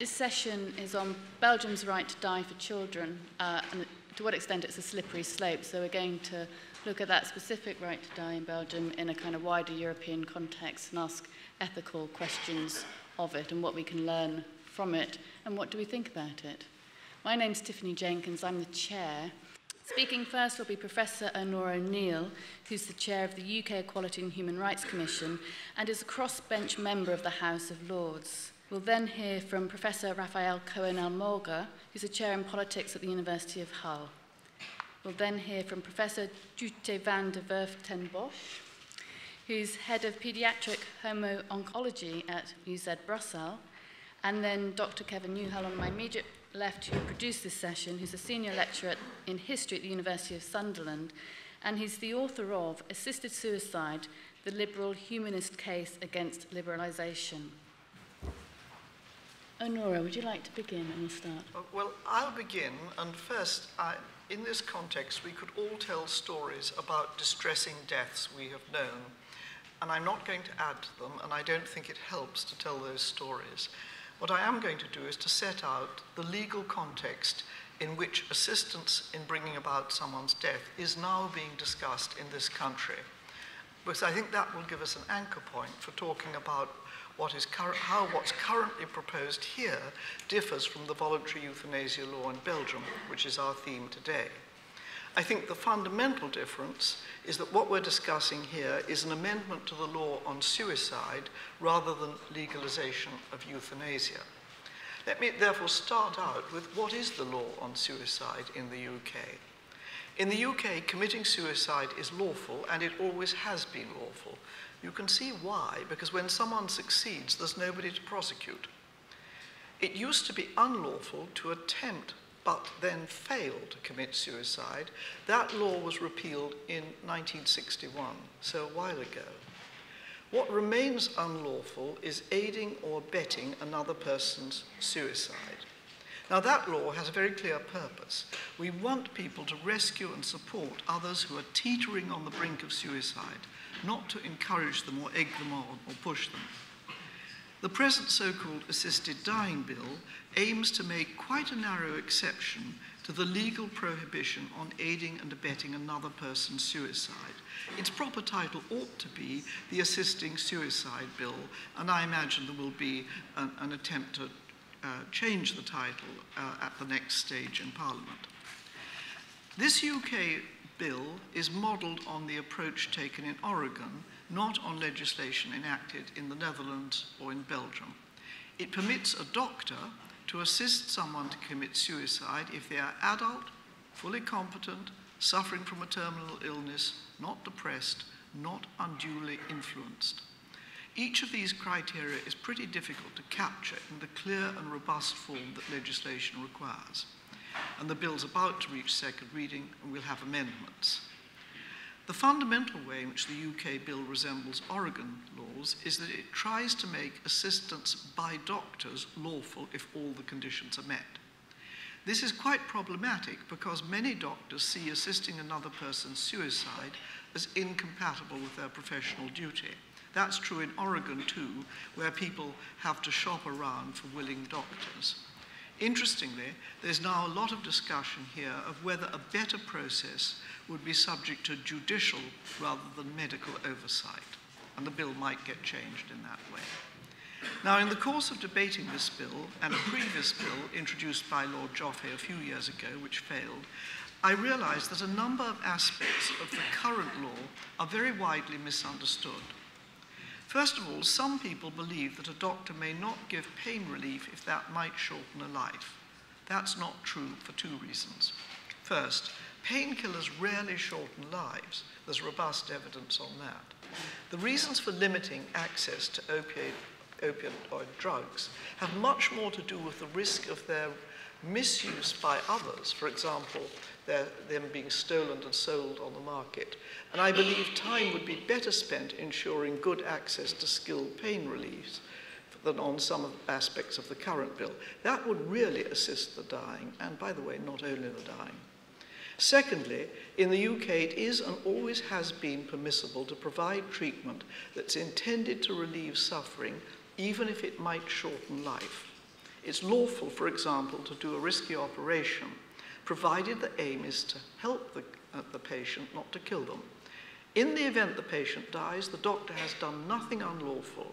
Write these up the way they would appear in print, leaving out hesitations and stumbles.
This session is on Belgium's right to die for children and to what extent it's a slippery slope. So we're going to look at that specific right to die in Belgium in a kind of wider European context and ask ethical questions of it and what we can learn from it and what do we think about it. My name's Tiffany Jenkins, I'm the chair. Speaking first will be Professor Onora O'Neill, who's the chair of the UK Equality and Human Rights Commission and is a crossbench member of the House of Lords. We'll then hear from Professor Raphael Cohen-Almagor, who's a chair in politics at the University of Hull. We'll then hear from Professor Jutte van der Werff ten Bosch, who's head of paediatric homo-oncology at UZ Brussel, and then Dr. Kevin Newhall on my immediate left, who produced this session, who's a senior lecturer in history at the University of Sunderland, and he's the author of Assisted Suicide, The Liberal Humanist Case Against Liberalization. Onora, would you like to begin and we'll start? Well, I'll begin, and first, in this context, we could all tell stories about distressing deaths we have known, and I'm not going to add to them, and I don't think it helps to tell those stories. What I am going to do is to set out the legal context in which assistance in bringing about someone's death is now being discussed in this country, because I think that will give us an anchor point for talking about what's currently proposed here differs from the voluntary euthanasia law in Belgium, which is our theme today. I think the fundamental difference is that what we're discussing here is an amendment to the law on suicide rather than legalization of euthanasia. Let me therefore start out with what is the law on suicide in the UK. In the UK, committing suicide is lawful, and it always has been lawful. You can see why, because when someone succeeds, there's nobody to prosecute. It used to be unlawful to attempt, but then fail to commit suicide. That law was repealed in 1961, so a while ago. What remains unlawful is aiding or abetting another person's suicide. Now, that law has a very clear purpose. We want people to rescue and support others who are teetering on the brink of suicide, not to encourage them or egg them on or push them. The present so-called assisted dying bill aims to make quite a narrow exception to the legal prohibition on aiding and abetting another person's suicide. Its proper title ought to be the Assisting Suicide Bill, and I imagine there will be an attempt to change the title at the next stage in Parliament. This UK bill is modelled on the approach taken in Oregon, not on legislation enacted in the Netherlands or in Belgium. It permits a doctor to assist someone to commit suicide if they are adult, fully competent, suffering from a terminal illness, not depressed, not unduly influenced. Each of these criteria is pretty difficult to capture in the clear and robust form that legislation requires. And the bill's about to reach second reading, and we'll have amendments. The fundamental way in which the UK bill resembles Oregon laws is that it tries to make assistance by doctors lawful if all the conditions are met. This is quite problematic because many doctors see assisting another person's suicide as incompatible with their professional duty. That's true in Oregon, too, where people have to shop around for willing doctors. Interestingly, there's now a lot of discussion here of whether a better process would be subject to judicial rather than medical oversight, and the bill might get changed in that way. Now, in the course of debating this bill and a previous bill introduced by Lord Joffe a few years ago, which failed, I realized that a number of aspects of the current law are very widely misunderstood. First of all, some people believe that a doctor may not give pain relief if that might shorten a life. That's not true for two reasons. First, painkillers rarely shorten lives. There's robust evidence on that. The reasons for limiting access to opioid drugs have much more to do with the risk of their misuse by others, for example, them being stolen and sold on the market. And I believe time would be better spent ensuring good access to skilled pain relief than on some of the aspects of the current bill. That would really assist the dying, and by the way, not only the dying. Secondly, in the UK, it is and always has been permissible to provide treatment that's intended to relieve suffering, even if it might shorten life. It's lawful, for example, to do a risky operation, provided the aim is to help the patient, not to kill them. In the event the patient dies, the doctor has done nothing unlawful.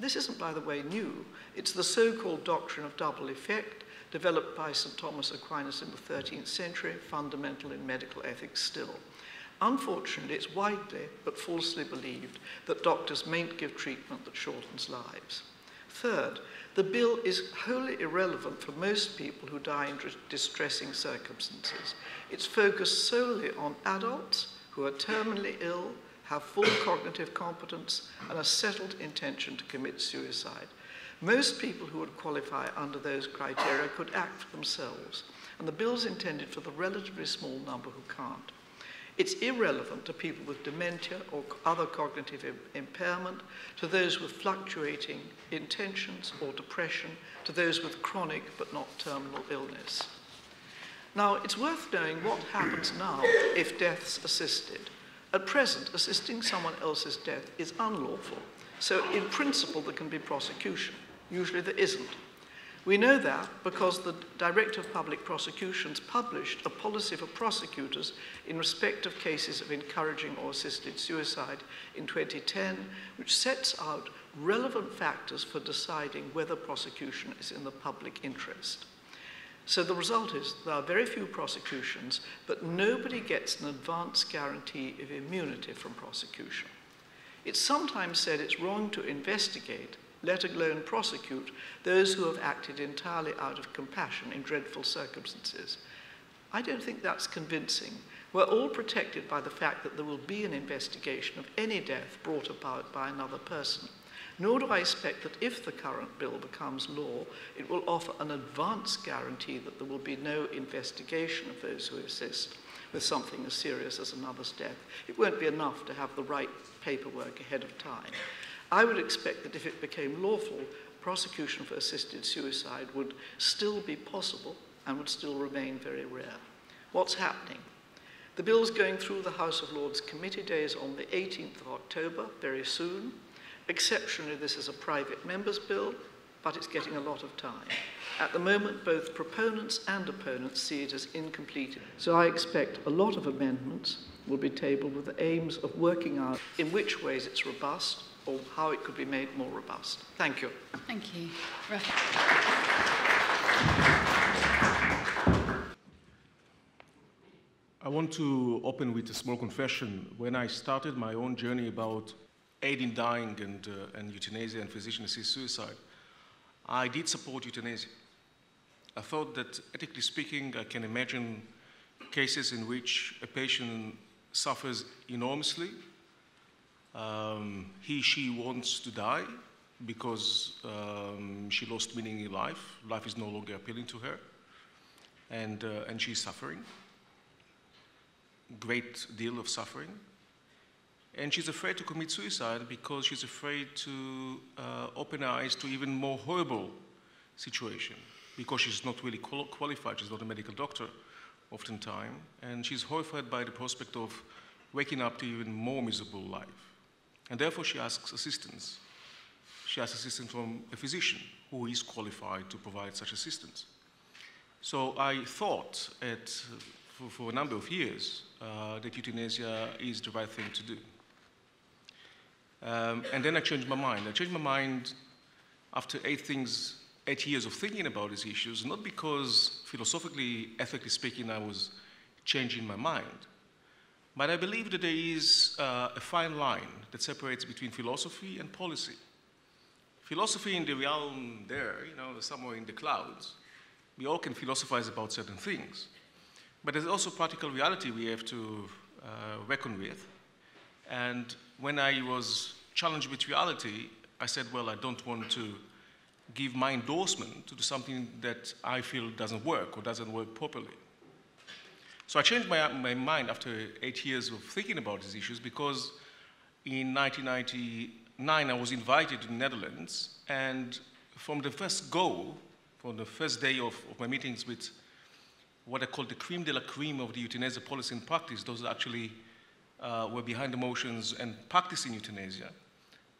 This isn't, by the way, new. It's the so-called doctrine of double effect, developed by St. Thomas Aquinas in the 13th century, fundamental in medical ethics still. Unfortunately, it's widely but falsely believed that doctors mayn't give treatment that shortens lives. Third, the bill is wholly irrelevant for most people who die in distressing circumstances. It's focused solely on adults who are terminally ill, have full cognitive competence, and a settled intention to commit suicide. Most people who would qualify under those criteria could act for themselves, and the bill's intended for the relatively small number who can't. It's irrelevant to people with dementia or other cognitive impairment, to those with fluctuating intentions or depression, to those with chronic but not terminal illness. Now, it's worth knowing what happens now if death's assisted. At present, assisting someone else's death is unlawful, so in principle there can be prosecution. Usually there isn't. We know that because the Director of Public Prosecutions published a policy for prosecutors in respect of cases of encouraging or assisted suicide in 2010, which sets out relevant factors for deciding whether prosecution is in the public interest. So the result is there are very few prosecutions, but nobody gets an advance guarantee of immunity from prosecution. It's sometimes said it's wrong to investigate, let alone prosecute, those who have acted entirely out of compassion in dreadful circumstances. I don't think that's convincing. We're all protected by the fact that there will be an investigation of any death brought about by another person. Nor do I expect that if the current bill becomes law, it will offer an advance guarantee that there will be no investigation of those who assist with something as serious as another's death. It won't be enough to have the right paperwork ahead of time. I would expect that if it became lawful, prosecution for assisted suicide would still be possible and would still remain very rare. What's happening? The bill's going through the House of Lords committee days on the 18th of October, very soon. Exceptionally, this is a private member's bill, but it's getting a lot of time. At the moment, both proponents and opponents see it as incomplete. So I expect a lot of amendments will be tabled with the aims of working out in which ways it's robust or how it could be made more robust. Thank you. Thank you. I want to open with a small confession. When I started my own journey about aid in dying and euthanasia and physician-assisted suicide, I did support euthanasia. I thought that, ethically speaking, I can imagine cases in which a patient suffers enormously. He, she wants to die because she lost meaning in life. Life is no longer appealing to her, and she's suffering. Great deal of suffering. And she's afraid to commit suicide because she's afraid to open her eyes to even more horrible situation, because she's not really qualified. She's not a medical doctor, oftentimes, and she's horrified by the prospect of waking up to even more miserable life. And therefore, she asks assistance. She asks assistance from a physician who is qualified to provide such assistance. So I thought for a number of years that euthanasia is the right thing to do. And then I changed my mind. I changed my mind after 8 years of thinking about these issues, not because philosophically, ethically speaking, I was changing my mind, but I believe that there is a fine line that separates between philosophy and policy. Philosophy in the realm there, you know, somewhere in the clouds. We all can philosophize about certain things, but there's also practical reality we have to reckon with. And when I was challenged with reality, I said, well, I don't want to give my endorsement to something that I feel doesn't work or doesn't work properly. So I changed my mind after 8 years of thinking about these issues, because in 1999, I was invited to the Netherlands, and from the first day of my meetings with what I call the creme de la creme of the euthanasia policy and practice, those that actually were behind the motions and practicing euthanasia,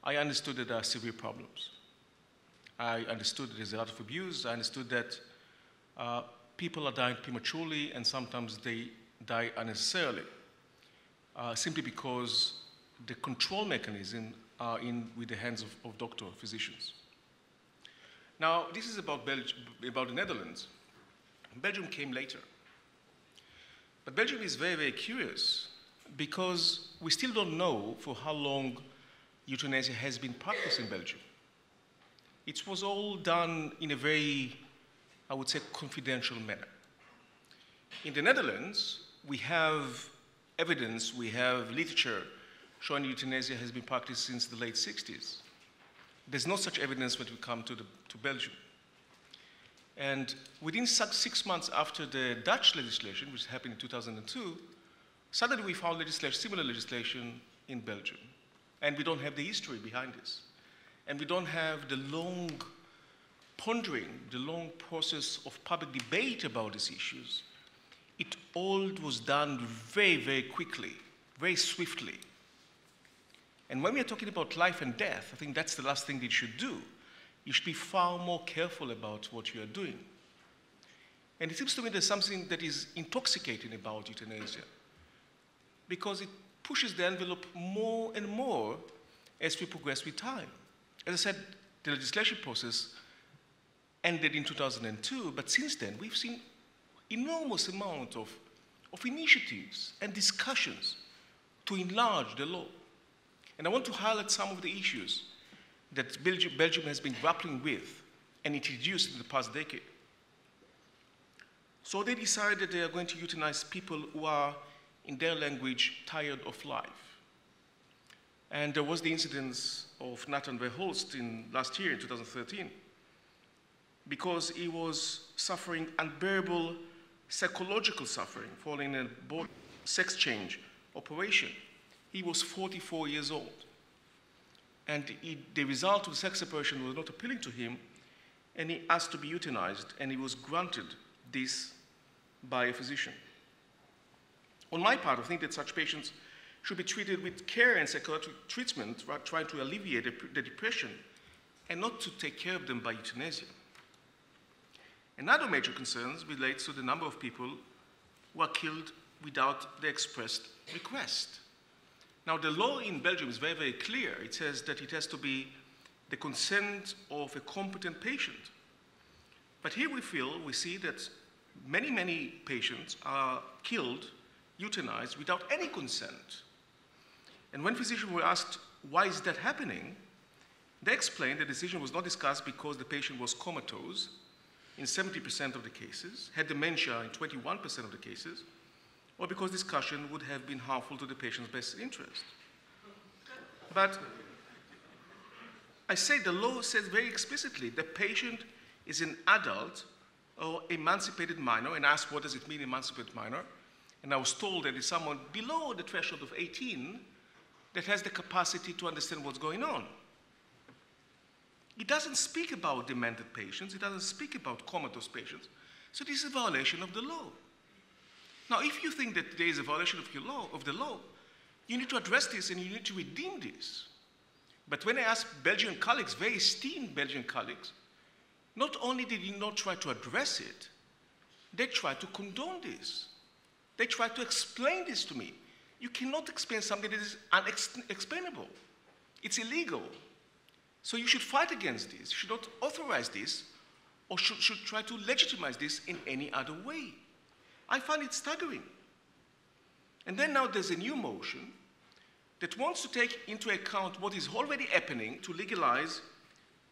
I understood that there are severe problems. I understood that there's a lot of abuse. I understood that people are dying prematurely, and sometimes they die unnecessarily, simply because the control mechanism are in with the hands of doctors, physicians. Now, this is about the Netherlands. Belgium came later. But Belgium is very, very curious because we still don't know for how long euthanasia has been practiced in Belgium. It was all done in a very, I would say, confidential manner. In the Netherlands, we have evidence, we have literature showing euthanasia has been practiced since the late 60s. There's no such evidence when we come to Belgium. And within 6 months after the Dutch legislation, which happened in 2002, suddenly we found legislation, similar legislation in Belgium. And we don't have the history behind this. And we don't have the long pondering, the long process of public debate about these issues. It all was done very, very quickly, very swiftly. And when we are talking about life and death, I think that's the last thing that you should do. You should be far more careful about what you are doing. And it seems to me there's something that is intoxicating about euthanasia, because it pushes the envelope more and more as we progress with time. As I said, the legislation process ended in 2002, but since then we've seen enormous amount of initiatives and discussions to enlarge the law. And I want to highlight some of the issues that Belgium has been grappling with and introduced in the past decade. So they decided they are going to euthanize people who are, in their language, tired of life. And there was the incidence of Nathan Verhulst last year, in 2013, because he was suffering unbearable psychological suffering following a sex change operation. He was 44 years old. And the result of the sex operation was not appealing to him, and he asked to be euthanized, and he was granted this by a physician. On my part, I think that such patients should be treated with care and psychiatric treatment, trying to alleviate the depression, and not to take care of them by euthanasia. Another major concern relates to the number of people who are killed without the expressed request. Now, the law in Belgium is very, very clear. It says that it has to be the consent of a competent patient. But here we see that many, many patients are killed, euthanized, without any consent. And when physicians were asked, why is that happening? They explained the decision was not discussed because the patient was comatose in 70% of the cases, had dementia in 21% of the cases, or because discussion would have been harmful to the patient's best interest. But I say the law says very explicitly the patient is an adult or emancipated minor, and asked what does it mean, emancipated minor? And I was told that it's someone below the threshold of 18 that has the capacity to understand what's going on. It doesn't speak about demented patients. It doesn't speak about comatose patients. So this is a violation of the law. Now, if you think that there is a violation of the law, you need to address this and you need to redeem this. But when I asked Belgian colleagues, very esteemed Belgian colleagues, not only did they not try to address it, they tried to condone this. They tried to explain this to me. You cannot explain something that is unexplainable. It's illegal. So you should fight against this. You should not authorize this or should try to legitimize this in any other way. I find it staggering. And then now there's a new motion that wants to take into account what is already happening to legalize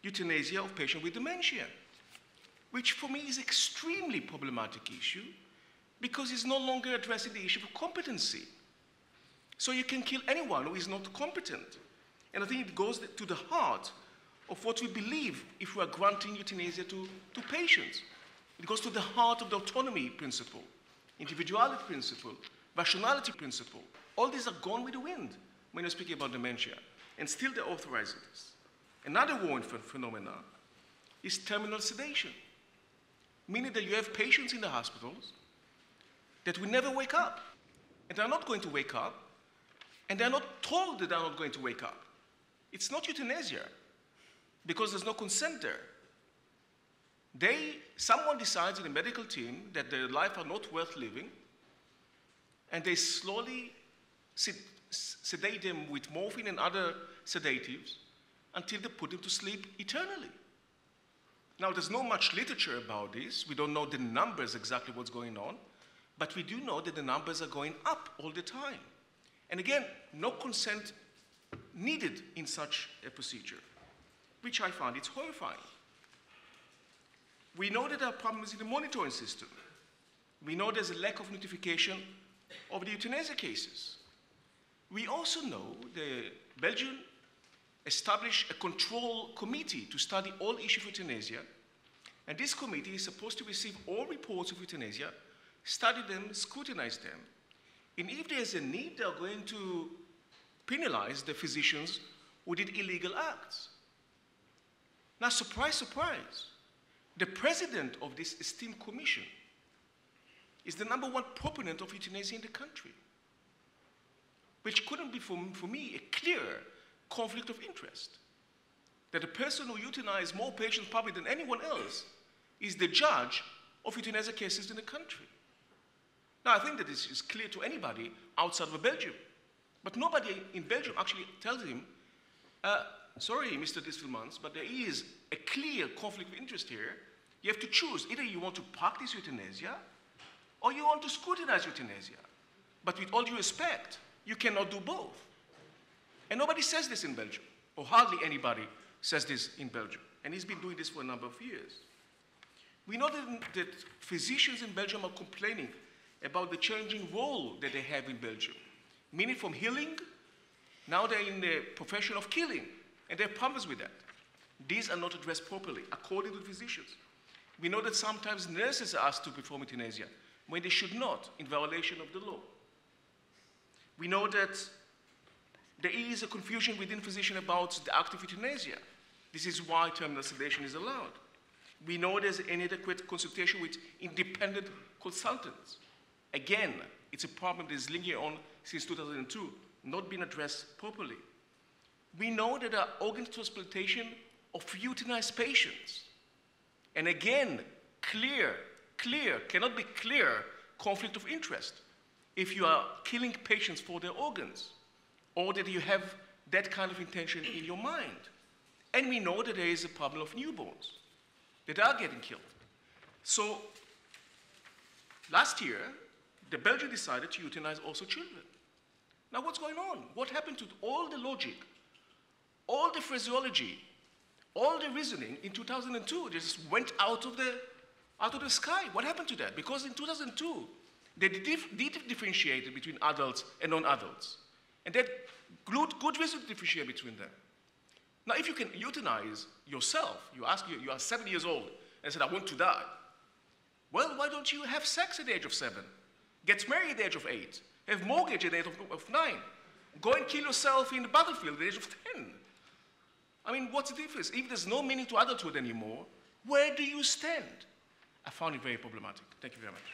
euthanasia of patients with dementia, which for me is an extremely problematic issue because it's no longer addressing the issue of competency. So you can kill anyone who is not competent. And I think it goes to the heart of what we believe if we are granting euthanasia to patients. It goes to the heart of the autonomy principle, individuality principle, rationality principle. All these are gone with the wind when you're speaking about dementia, and still they authorize this. Another worrying phenomena is terminal sedation, meaning that you have patients in the hospitals that will never wake up, and they're not going to wake up, and they're not told that they're not going to wake up. It's not euthanasia, because there's no consent there. Someone decides in the medical team that their life are not worth living, and they slowly sedate them with morphine and other sedatives until they put them to sleep eternally. Now, there's not much literature about this. We don't know the numbers exactly what's going on, but we do know that the numbers are going up all the time. And again, no consent needed in such a procedure, which I find it's horrifying. We know that there are problems in the monitoring system. We know there's a lack of notification of the euthanasia cases. We also know the Belgian established a control committee to study all issues of euthanasia, and this committee is supposed to receive all reports of euthanasia, study them, scrutinize them, and if there's a need, they're going to penalize the physicians who did illegal acts. Now, surprise, surprise, the president of this esteemed commission is the #1 proponent of euthanasia in the country, which couldn't be, for me, a clear conflict of interest. That the person who euthanized more patients probably than anyone else is the judge of euthanasia cases in the country. Now, I think that this is clear to anybody outside of Belgium, but nobody in Belgium actually tells him, sorry, Mr. Disselmans, but there is a clear conflict of interest here. You have to choose. Either you want to practice euthanasia or you want to scrutinize euthanasia. But with all due respect, you cannot do both. And nobody says this in Belgium, or hardly anybody says this in Belgium. And he's been doing this for a number of years. We know that physicians in Belgium are complaining about the changing role that they have in Belgium, meaning from healing, now they're in the profession of killing, and they have problems with that. These are not addressed properly, according to physicians. We know that sometimes nurses are asked to perform euthanasia when they should not, in violation of the law. We know that there is a confusion within physicians about the act of euthanasia. This is why terminal sedation is allowed. We know there's inadequate consultation with independent consultants. Again, it's a problem that is lingering on since 2002, not being addressed properly. We know that there are organ transplantation of euthanized patients. And again, clear, cannot be clear conflict of interest. If you are killing patients for their organs, or that you have that kind of intention in your mind. And we know that there is a problem of newborns that are getting killed. So last year, the Belgians decided to euthanize also children. Now what's going on? What happened to all the logic, all the phraseology, all the reasoning in 2002? Just went out of the sky. What happened to that? Because in 2002, they differentiated between adults and non-adults. And that good reason to differentiate between them. Now, if you can euthanize yourself, you are 7 years old and said, I want to die. Well, why don't you have sex at the age of 7? Get married at the age of 8? Have mortgage at the age of 9? Go and kill yourself in the battlefield at the age of 10? I mean, what's the difference? If there's no meaning to adulthood anymore, where do you stand? I found it very problematic. Thank you very much.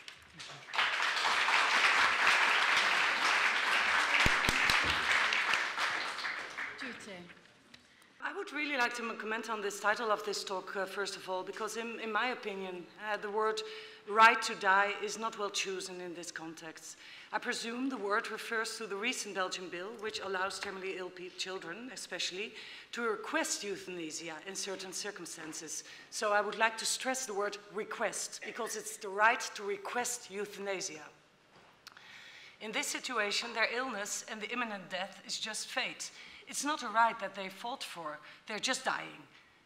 I would really like to comment on this title of this talk, first of all, because in my opinion, the word right to die is not well chosen in this context. I presume the word refers to the recent Belgian bill, which allows terminally ill children, especially, to request euthanasia in certain circumstances. So I would like to stress the word request, because it's the right to request euthanasia. In this situation, their illness and the imminent death is just fate. It's not a right that they fought for, they're just dying.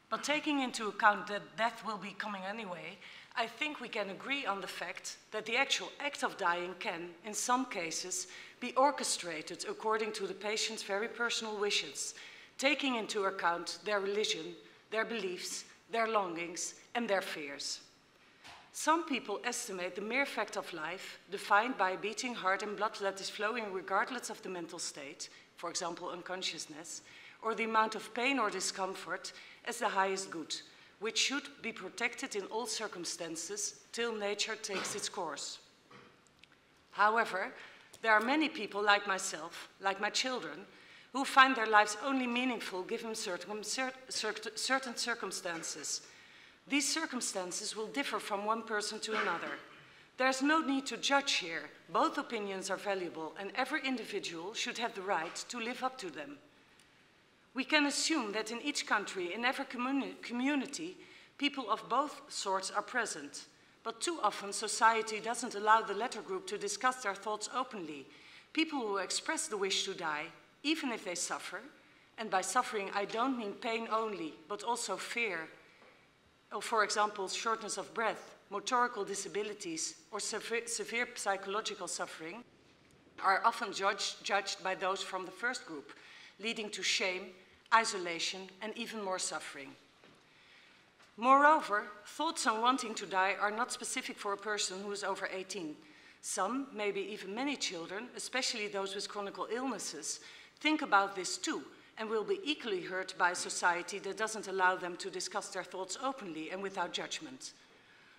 But taking into account that death will be coming anyway, I think we can agree on the fact that the actual act of dying can, in some cases, be orchestrated according to the patient's very personal wishes, taking into account their religion, their beliefs, their longings, and their fears. Some people estimate the mere fact of life, defined by a beating heart and blood that is flowing regardless of the mental state, for example, unconsciousness, or the amount of pain or discomfort, as the highest good, which should be protected in all circumstances till nature takes its course. However, there are many people like myself, like my children, who find their lives only meaningful given certain circumstances. These circumstances will differ from one person to another. There's no need to judge here. Both opinions are valuable, and every individual should have the right to live up to them. We can assume that in each country, in every community, people of both sorts are present. But too often, society doesn't allow the latter group to discuss their thoughts openly. People who express the wish to die, even if they suffer, and by suffering I don't mean pain only, but also fear, or for example, shortness of breath, motorical disabilities, or severe psychological suffering, are often judged by those from the first group, leading to shame, isolation, and even more suffering. Moreover, thoughts on wanting to die are not specific for a person who is over 18. Some, maybe even many children, especially those with chronic illnesses, think about this too, and will be equally hurt by a society that doesn't allow them to discuss their thoughts openly and without judgment.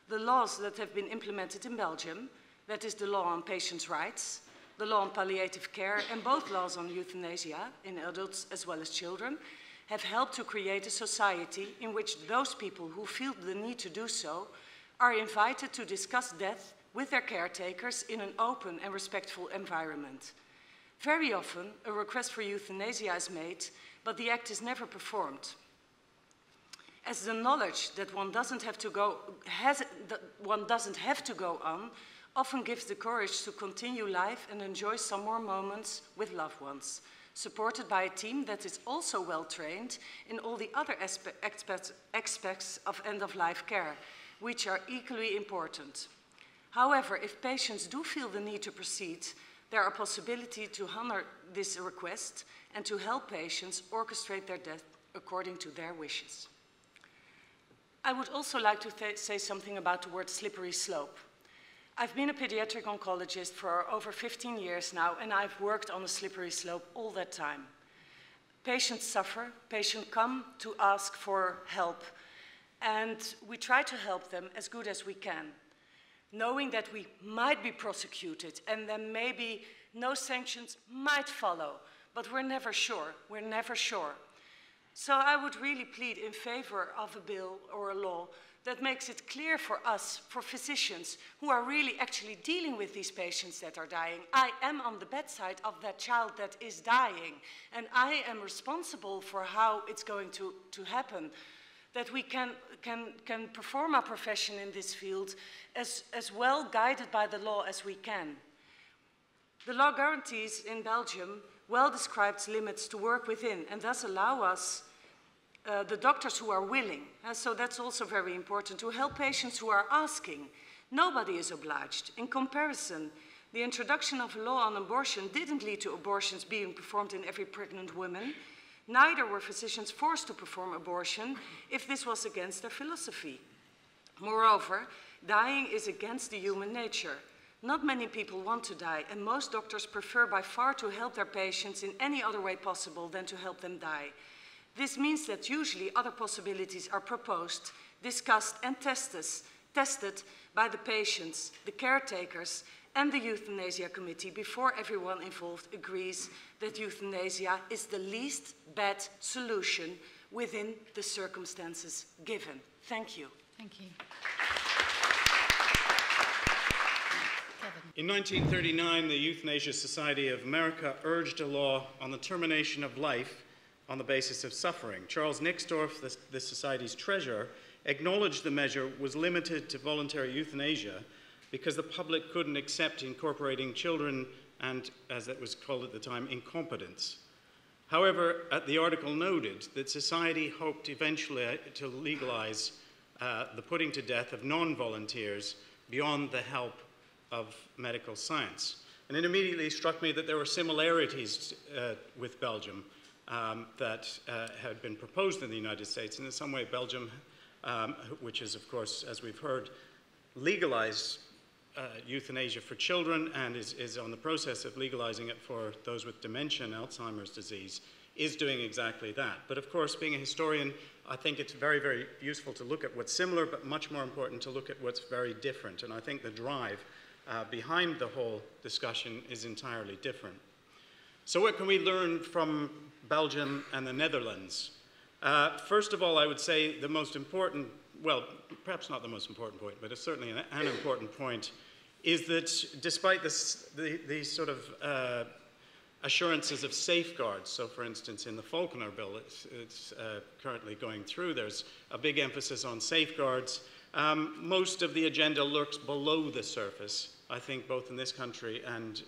The laws that have been implemented in Belgium, that is the law on patients' rights, the law on palliative care, and both laws on euthanasia, in adults as well as children, have helped to create a society in which those people who feel the need to do so are invited to discuss death with their caretakers in an open and respectful environment. Very often, a request for euthanasia is made, but the act is never performed. As the knowledge that one doesn't have to go on often gives the courage to continue life and enjoy some more moments with loved ones, supported by a team that is also well-trained in all the other aspects of end-of-life care, which are equally important. However, if patients do feel the need to proceed, there are possibilities to honor this request and to help patients orchestrate their death according to their wishes. I would also like to say something about the word slippery slope. I've been a pediatric oncologist for over 15 years now, and I've worked on a slippery slope all that time. Patients suffer, patients come to ask for help, and we try to help them as good as we can, knowing that we might be prosecuted and then maybe no sanctions might follow, but we're never sure, So I would really plead in favor of a bill or a law that makes it clear for us, for physicians, who are really actually dealing with these patients that are dying. I am on the bedside of that child that is dying, and I am responsible for how it's going to happen. That we can perform our profession in this field as well guided by the law as we can. The law guarantees in Belgium well described limits to work within and thus allow us, the doctors who are willing, so that's also very important, to help patients who are asking. Nobody is obliged. In comparison, the introduction of a law on abortion didn't lead to abortions being performed in every pregnant woman. Neither were physicians forced to perform abortion if this was against their philosophy. Moreover, dying is against the human nature. Not many people want to die, and most doctors prefer by far to help their patients in any other way possible than to help them die. This means that usually other possibilities are proposed, discussed, and tested by the patients, the caretakers, and the euthanasia committee before everyone involved agrees that euthanasia is the least bad solution within the circumstances given. Thank you. Thank you. In 1939, the Euthanasia Society of America urged a law on the termination of life on the basis of suffering. Charles Nixdorf, the society's treasurer, acknowledged the measure was limited to voluntary euthanasia because the public couldn't accept incorporating children and, as that was called at the time, incompetence. However, the article noted that society hoped eventually to legalize the putting to death of non-volunteers beyond the help of medical science. And it immediately struck me that there were similarities with Belgium that had been proposed in the United States. And in some way, Belgium, which is, of course, as we've heard, legalized euthanasia for children and is on the process of legalizing it for those with dementia and Alzheimer's disease, is doing exactly that. But of course, being a historian, I think it's very, very useful to look at what's similar, but much more important to look at what's very different. And I think the drive behind the whole discussion is entirely different. So what can we learn from Belgium and the Netherlands? First of all, I would say the most important well, perhaps not the most important point, but it's certainly an important point, is that despite this, these sort of assurances of safeguards, so for instance in the Falconer bill, it's currently going through, there's a big emphasis on safeguards. Most of the agenda lurks below the surface, I think, both in this country and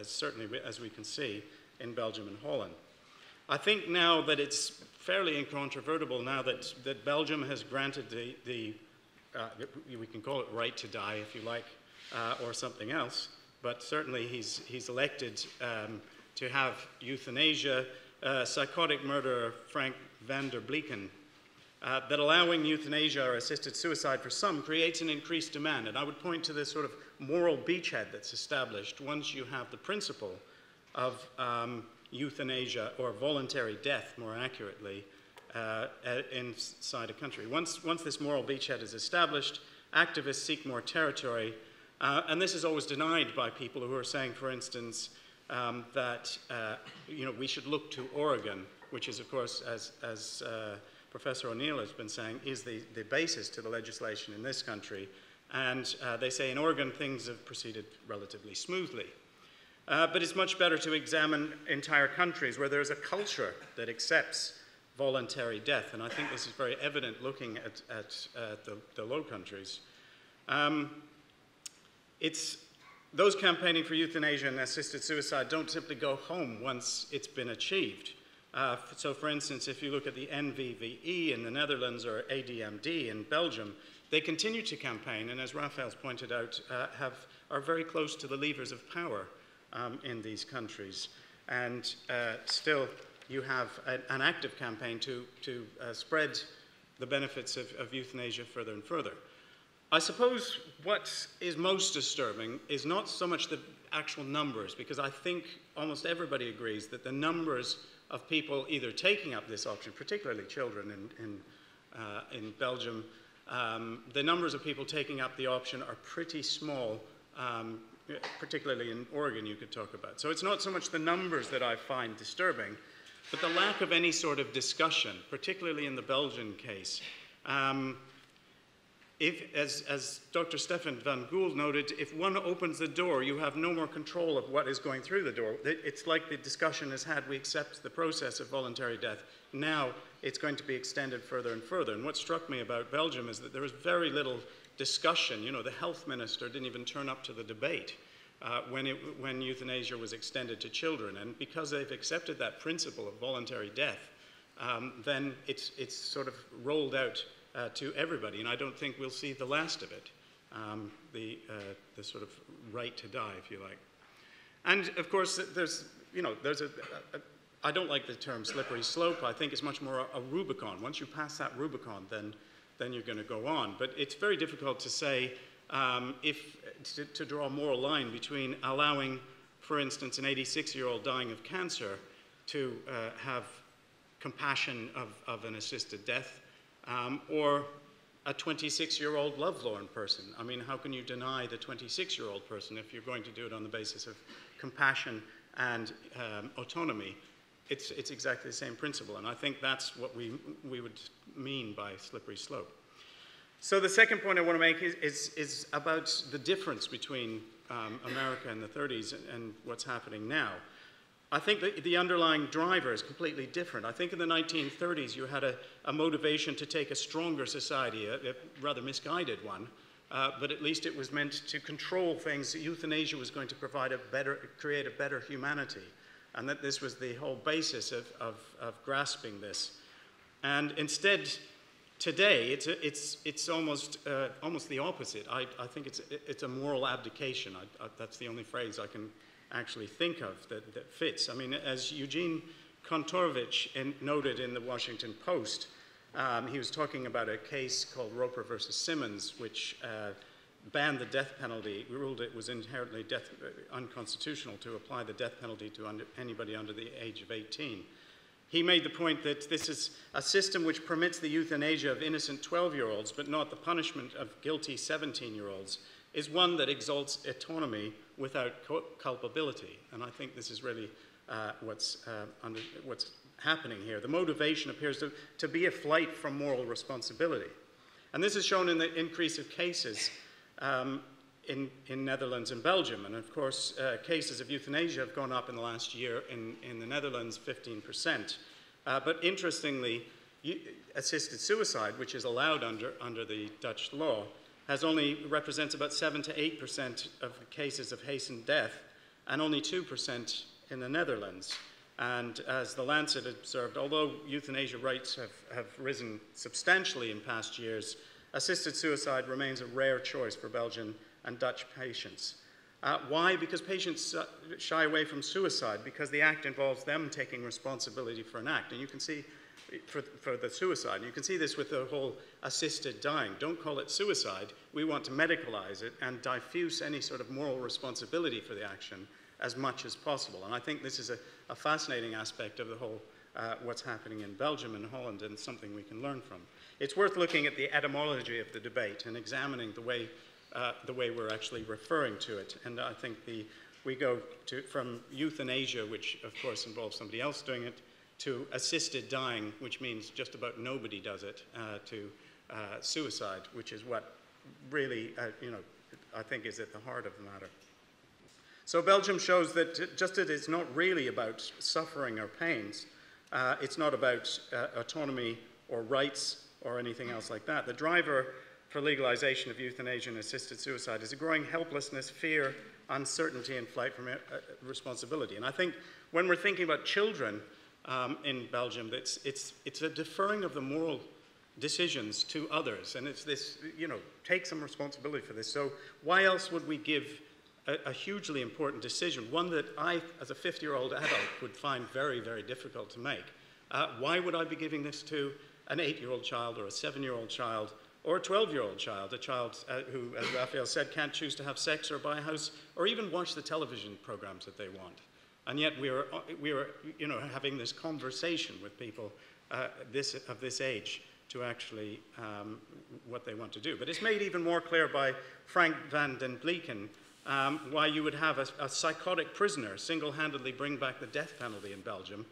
as we can see in Belgium and Holland. I think now that it's fairly incontrovertible now that Belgium has granted we can call it right to die if you like, or something else, but certainly he's elected to have euthanasia, psychotic murderer Frank van der Bleeken, that allowing euthanasia or assisted suicide for some creates an increased demand. And I would point to this sort of moral beachhead that's established once you have the principle of euthanasia, or voluntary death more accurately, inside a country. Once this moral beachhead is established, activists seek more territory, and this is always denied by people who are saying, for instance, that we should look to Oregon, which is, of course, as Professor O'Neill has been saying, is the basis to the legislation in this country. And they say in Oregon, things have proceeded relatively smoothly. But it's much better to examine entire countries where there is a culture that accepts voluntary death. And I think this is very evident looking at the Low Countries. Those campaigning for euthanasia and assisted suicide don't simply go home once it's been achieved. So for instance, if you look at the NVVE in the Netherlands or ADMD in Belgium, they continue to campaign and, as Raphael's pointed out, are very close to the levers of power in these countries. And still you have an active campaign to spread the benefits of euthanasia further and further. I suppose what is most disturbing is not so much the actual numbers, because I think almost everybody agrees that the numbers of people either taking up this option, particularly children in Belgium, the numbers of people taking up the option are pretty small, particularly in Oregon you could talk about. So it's not so much the numbers that I find disturbing, but the lack of any sort of discussion, particularly in the Belgian case. As Dr. Stefan van Gool noted, if one opens the door, you have no more control of what is going through the door. It's like the discussion has had, we accept the process of voluntary death. Now it's going to be extended further and further. And what struck me about Belgium is that there was very little discussion. You know, the health minister didn't even turn up to the debate when euthanasia was extended to children. And because they've accepted that principle of voluntary death, then it's sort of rolled out to everybody, and I don't think we'll see the last of it, the sort of right to die, if you like. And of course, I don't like the term slippery slope. I think it's much more a Rubicon. Once you pass that Rubicon, then you're going to go on. But it's very difficult to say to draw a moral line between allowing, for instance, an 86-year-old dying of cancer to have compassion of an assisted death, or a 26-year-old lovelorn person. I mean, how can you deny the 26-year-old person if you're going to do it on the basis of compassion and autonomy? It's exactly the same principle, and I think that's what we would mean by slippery slope. So the second point I want to make is about the difference between America in the 30s and what's happening now. I think the underlying driver is completely different. I think in the 1930s you had a motivation to take a stronger society, a rather misguided one, but at least it was meant to control things. Euthanasia was going to create a better humanity, and that this was the whole basis of grasping this. And instead, today it's almost the opposite. I think it's a moral abdication. That's the only phrase I can actually think of that fits. I mean, as Eugene Kontorovich noted in the Washington Post, he was talking about a case called Roper versus Simmons, which banned the death penalty, ruled it was inherently unconstitutional to apply the death penalty to anybody under the age of 18. He made the point that this is a system which permits the euthanasia of innocent 12-year-olds, but not the punishment of guilty 17-year-olds, is one that exalts autonomy without culpability. And I think this is really what's happening here. The motivation appears to be a flight from moral responsibility. And this is shown in the increase of cases in Netherlands and Belgium. And of course, cases of euthanasia have gone up in the last year in the Netherlands 15%. But interestingly, assisted suicide, which is allowed under the Dutch law, has only represents about 7 to 8% of the cases of hastened death, and only 2% in the Netherlands. And as The Lancet observed, although euthanasia rates have risen substantially in past years, assisted suicide remains a rare choice for Belgian and Dutch patients. Why? Because patients shy away from suicide, because the act involves them taking responsibility for an act. And you can see, for the suicide, you can see this with the whole assisted dying. Don't call it suicide. We want to medicalize it and diffuse any sort of moral responsibility for the action as much as possible. And I think this is a fascinating aspect of the whole, what's happening in Belgium and Holland, and something we can learn from. It's worth looking at the etymology of the debate and examining the way we're actually referring to it. And I think we go from euthanasia, which of course involves somebody else doing it, to assisted dying, which means just about nobody does it, to suicide, which is what really, you know, I think is at the heart of the matter. So Belgium shows that just as it's not really about suffering or pains, it's not about autonomy or rights or anything else like that. The driver for legalization of euthanasia and assisted suicide is a growing helplessness, fear, uncertainty, and flight from responsibility. And I think when we're thinking about children in Belgium, it's a deferring of the moral decisions to others. And it's this, you know, take some responsibility for this. So why else would we give a hugely important decision, one that I, as a 50-year-old adult, would find very, very difficult to make. Why would I be giving this to an 8-year-old child or a 7-year-old child or a 12-year-old child, a child who, as Raphael said, can't choose to have sex or buy a house or even watch the television programs that they want? And yet we are you know, having this conversation with people of this age to actually what they want to do. But it's made even more clear by Frank van der Bleeken, why you would have a psychotic prisoner single-handedly bring back the death penalty in Belgium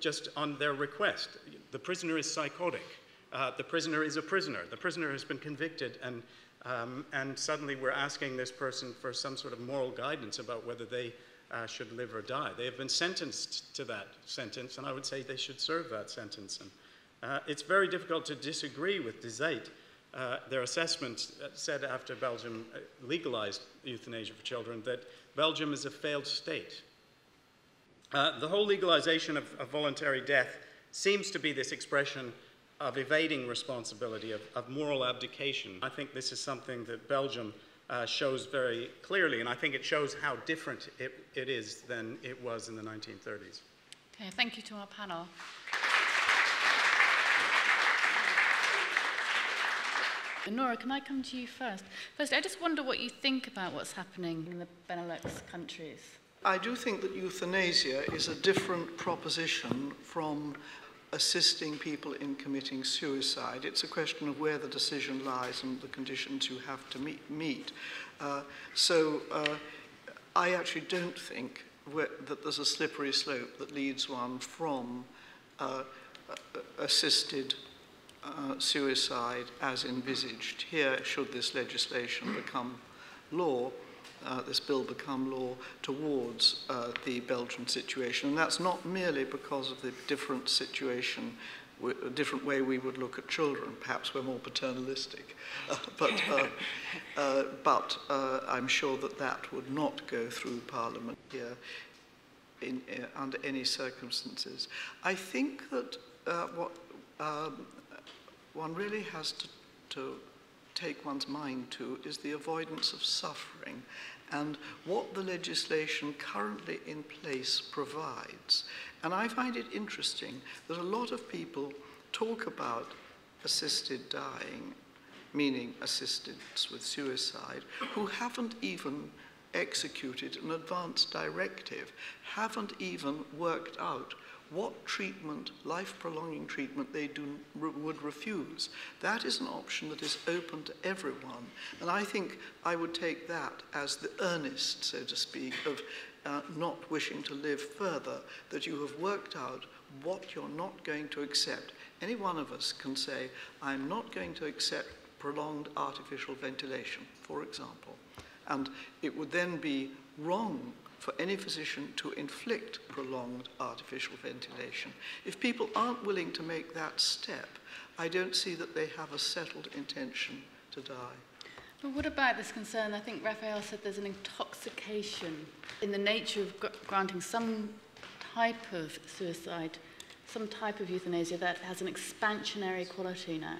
just on their request. The prisoner is psychotic. The prisoner is a prisoner. The prisoner has been convicted, and suddenly we're asking this person for some sort of moral guidance about whether they should live or die. They have been sentenced to that sentence, and I would say they should serve that sentence. And, it's very difficult to disagree with De Zeit. Their assessment said after Belgium legalized euthanasia for children that Belgium is a failed state. The whole legalization of voluntary death seems to be this expression of evading responsibility, of moral abdication. I think this is something that Belgium shows very clearly, and I think it shows how different it is than it was in the 1930s. Okay, thank you to our panel. Onora, can I come to you first? Firstly, I just wonder what you think about what's happening in the Benelux countries. I do think that euthanasia is a different proposition from assisting people in committing suicide. It's a question of where the decision lies and the conditions you have to meet. I actually don't think that there's a slippery slope that leads one from assisted suicide as envisaged here, should this legislation become law, this bill become law, towards the Belgian situation. And that's not merely because of the different situation, a different way we would look at children. Perhaps we're more paternalistic. But I'm sure that that would not go through Parliament here under any circumstances. I think that one really has to take one's mind to is the avoidance of suffering, and what the legislation currently in place provides. And I find it interesting that a lot of people talk about assisted dying, meaning assistance with suicide, who haven't even executed an advance directive, haven't even worked out what treatment, life-prolonging treatment, they would refuse. That is an option that is open to everyone. And I think I would take that as the earnest, so to speak, of not wishing to live further, that you have worked out what you're not going to accept, Any one of us can say, I'm not going to accept prolonged artificial ventilation, for example. And it would then be wrong for any physician to inflict prolonged artificial ventilation. If people aren't willing to make that step, I don't see that they have a settled intention to die. But what about this concern? I think Raphael said there's an intoxication in the nature of granting some type of suicide, some type of euthanasia that has an expansionary quality now.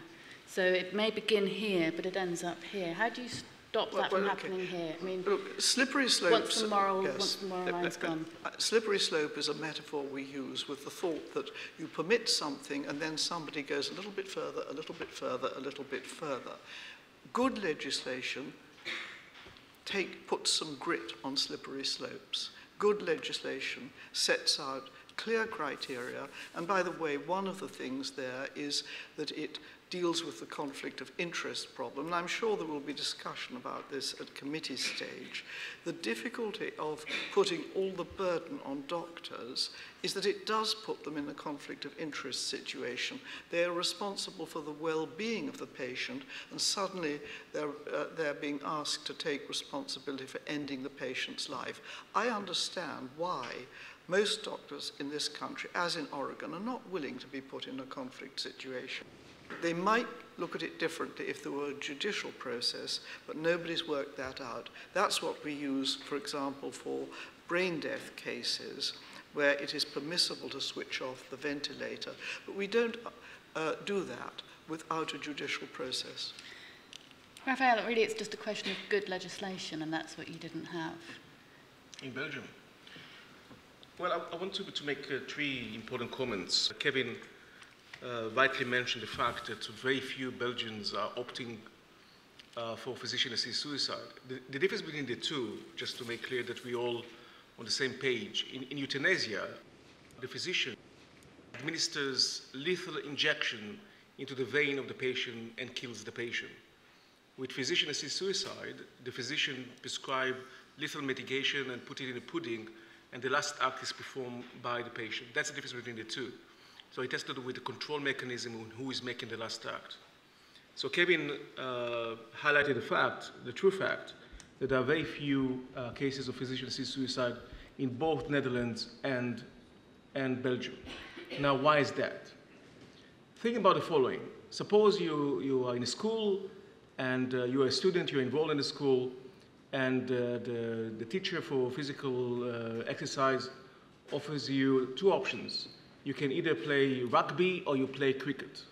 So it may begin here, but it ends up here. How do you stop that from happening here? I mean, look, slippery slope. Once the moral line's gone. Slippery slope is a metaphor we use with the thought that you permit something and then somebody goes a little bit further, a little bit further, a little bit further. Good legislation puts some grit on slippery slopes. Good legislation sets out clear criteria, and by the way, one of the things there is that it deals with the conflict of interest problem, and I'm sure there will be discussion about this at committee stage. The difficulty of putting all the burden on doctors is that it does put them in a conflict of interest situation. They are responsible for the well-being of the patient, and suddenly they're being asked to take responsibility for ending the patient's life. I understand why most doctors in this country, as in Oregon, are not willing to be put in a conflict situation. They might look at it differently if there were a judicial process, but nobody's worked that out. That's what we use, for example, for brain death cases, where it is permissible to switch off the ventilator. But we don't do that without a judicial process. Raphael, really it's just a question of good legislation, and that's what you didn't have. In Belgium? Well, I want to make three important comments. Kevin rightly mentioned the fact that very few Belgians are opting for physician-assisted suicide. The difference between the two, just to make clear that we're all on the same page, in euthanasia, the physician administers lethal injection into the vein of the patient and kills the patient. With physician-assisted suicide, the physician prescribes lethal medication and put it in a pudding, and the last act is performed by the patient. That's the difference between the two. So it has to do with the control mechanism on who is making the last act. So Kevin highlighted the fact, the true fact, that there are very few cases of physician-assisted suicide in both Netherlands and Belgium. Now, why is that? Think about the following. Suppose you are in a school, and you're a student, you're enrolled in a school, and the teacher for physical exercise offers you two options. You can either play rugby or you play cricket.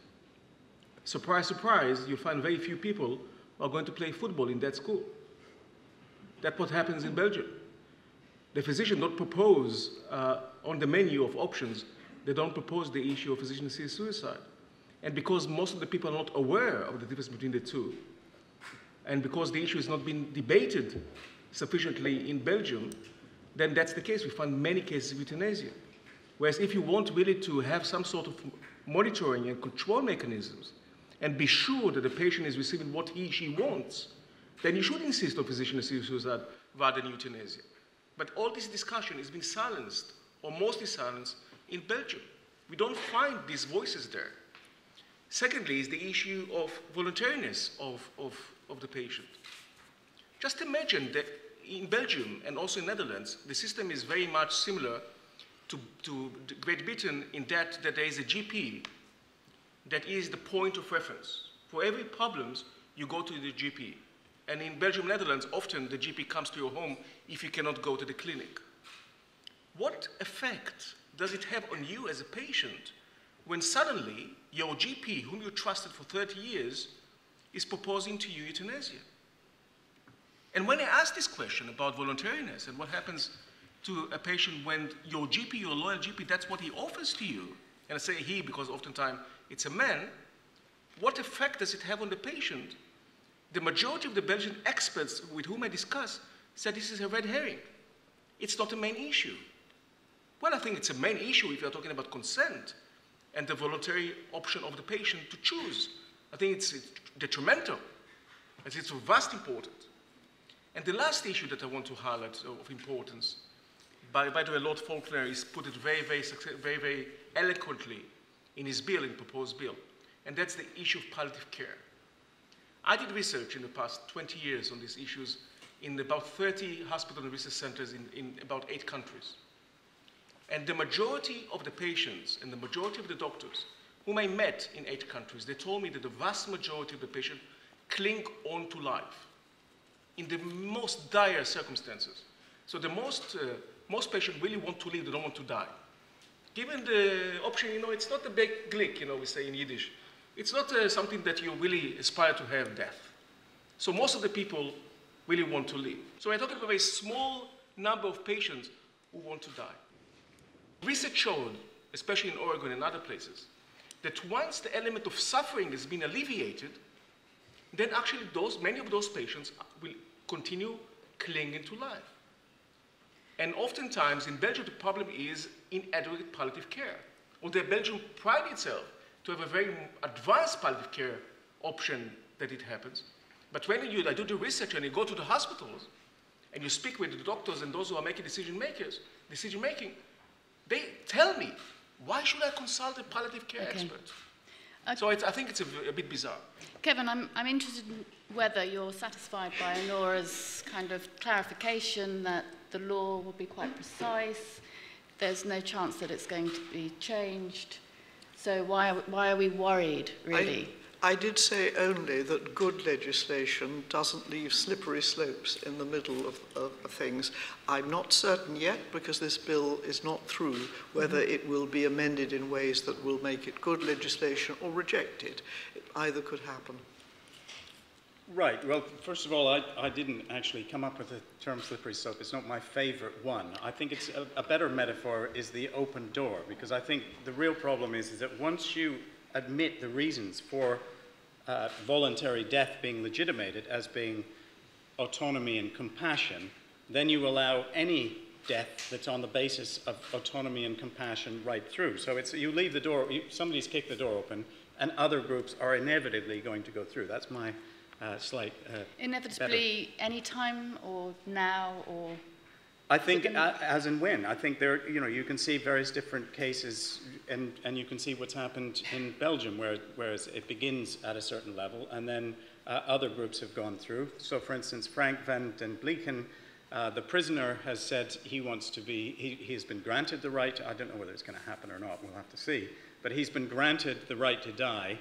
Surprise, surprise, you'll find very few people who are going to play football in that school. That's what happens in Belgium. The physician don't propose on the menu of options, they don't propose the issue of physician-assisted suicide. And because most of the people are not aware of the difference between the two, and because the issue has not been debated sufficiently in Belgium, then that's the case. We find many cases of euthanasia. Whereas if you want really to have some sort of monitoring and control mechanisms and be sure that the patient is receiving what he or she wants, then you should insist on physician-assisted suicide rather than euthanasia. But all this discussion has been silenced, or mostly silenced, in Belgium. We don't find these voices there. Secondly is the issue of voluntariness of the patient. Just imagine that in Belgium and also in the Netherlands, the system is very much similar to Great Britain in that there is a GP that is the point of reference. For every problem, you go to the GP. And in Belgium, Netherlands, often the GP comes to your home if you cannot go to the clinic. What effect does it have on you as a patient when suddenly your GP, whom you trusted for 30 years, is proposing to you euthanasia? And when I asked this question about voluntariness and what happens to a patient when your GP, your loyal GP, that's what he offers to you. And I say he because oftentimes it's a man. What effect does it have on the patient? The majority of the Belgian experts with whom I discuss said this is a red herring. It's not a main issue. Well, I think it's a main issue if you're talking about consent and the voluntary option of the patient to choose. I think it's detrimental. It's of vast importance. And the last issue that I want to highlight of importance, by the way, Lord Faulkner has put it very, very eloquently in his bill, in proposed bill, and that's the issue of palliative care. I did research in the past 20 years on these issues in about 30 hospital and research centers in about 8 countries. And the majority of the patients and the majority of the doctors whom I met in 8 countries, they told me that the vast majority of the patients cling on to life in the most dire circumstances. So the most patients really want to live, they don't want to die. Given the option, you know, it's not a big glick, you know, we say in Yiddish. It's not something that you really aspire to have, death. So most of the people really want to live. So we're talking about a small number of patients who want to die. Research showed, especially in Oregon and other places, that once the element of suffering has been alleviated, then actually many of those patients will continue clinging to life. And oftentimes, in Belgium, the problem is inadequate palliative care. Although Belgium prides itself to have a very advanced palliative care option that it happens. But when I do the research and you go to the hospitals and you speak with the doctors and those who are making decision making, they tell me, why should I consult a palliative care expert? Okay. So I think it's a bit bizarre. Kevin, I'm interested in whether you're satisfied by Onora's kind of clarification that the law will be quite precise, there's no chance that it's going to be changed. So why are we worried, really? I did say only that good legislation doesn't leave slippery slopes in the middle of things. I'm not certain yet, because this bill is not through, whether it will be amended in ways that will make it good legislation or rejected. It either could happen. Right. Well, first of all, I didn't actually come up with the term slippery slope. It's not my favorite one. I think it's a better metaphor is the open door, because I think the real problem is that once you admit the reasons for voluntary death being legitimated as being autonomy and compassion, then you allow any death that's on the basis of autonomy and compassion right through. So it's, you leave the door, somebody's kicked the door open, and other groups are inevitably going to go through. That's my slight inevitably better. Any time or now or I think as and when. I think there, you know, you can see various different cases and you can see what's happened in Belgium where it begins at a certain level and then other groups have gone through. So for instance, Frank van der Bleeken, the prisoner, has said he wants to be, he has been granted the right, I don't know whether it's going to happen or not, we'll have to see, but he's been granted the right to die.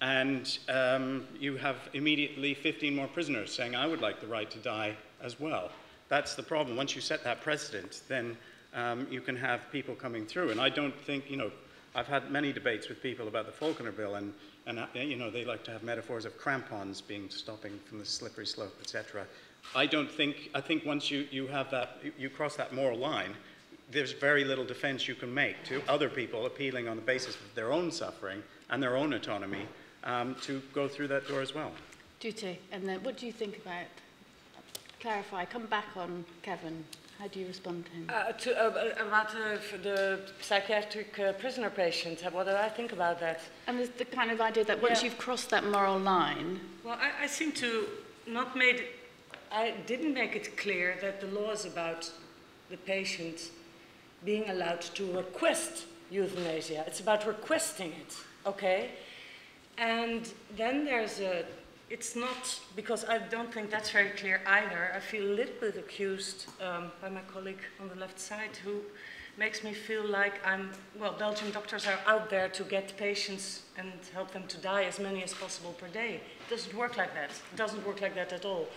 And you have immediately 15 more prisoners saying, I would like the right to die as well. That's the problem. Once you set that precedent, then you can have people coming through. And I don't think, you know, I've had many debates with people about the Falconer bill, and you know, they like to have metaphors of crampons being stopping from the slippery slope, etc. I don't think, I think once you have that, you cross that moral line, there's very little defense you can make to other people appealing on the basis of their own suffering and their own autonomy. To go through that door as well. Jutte, and then what do you think about, clarify, come back on Kevin, how do you respond to him? About the psychiatric prisoner patients, what do I think about that? And there's the kind of idea that once you've crossed that moral line... Well, I seem to not made, I didn't make it clear that the law is about the patient being allowed to request euthanasia. It's about requesting it, okay? And then there's a, it's not, because I don't think that's very clear either. I feel a little bit accused by my colleague on the left side who makes me feel like I'm, well, Belgian doctors are out there to get patients and help them to die as many as possible per day. It doesn't work like that. It doesn't work like that at all.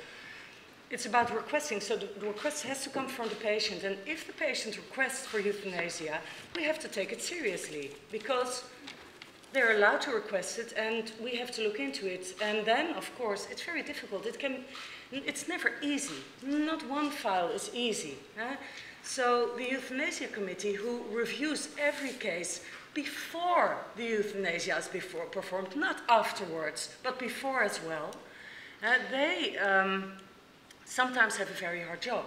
It's about requesting, so the request has to come from the patient. And if the patient requests for euthanasia, we have to take it seriously because they're allowed to request it, and we have to look into it. And then, of course, it's very difficult. It's never easy. Not one file is easy. Huh? So the euthanasia committee, who reviews every case before the euthanasia is performed, not afterwards, but before as well, they sometimes have a very hard job.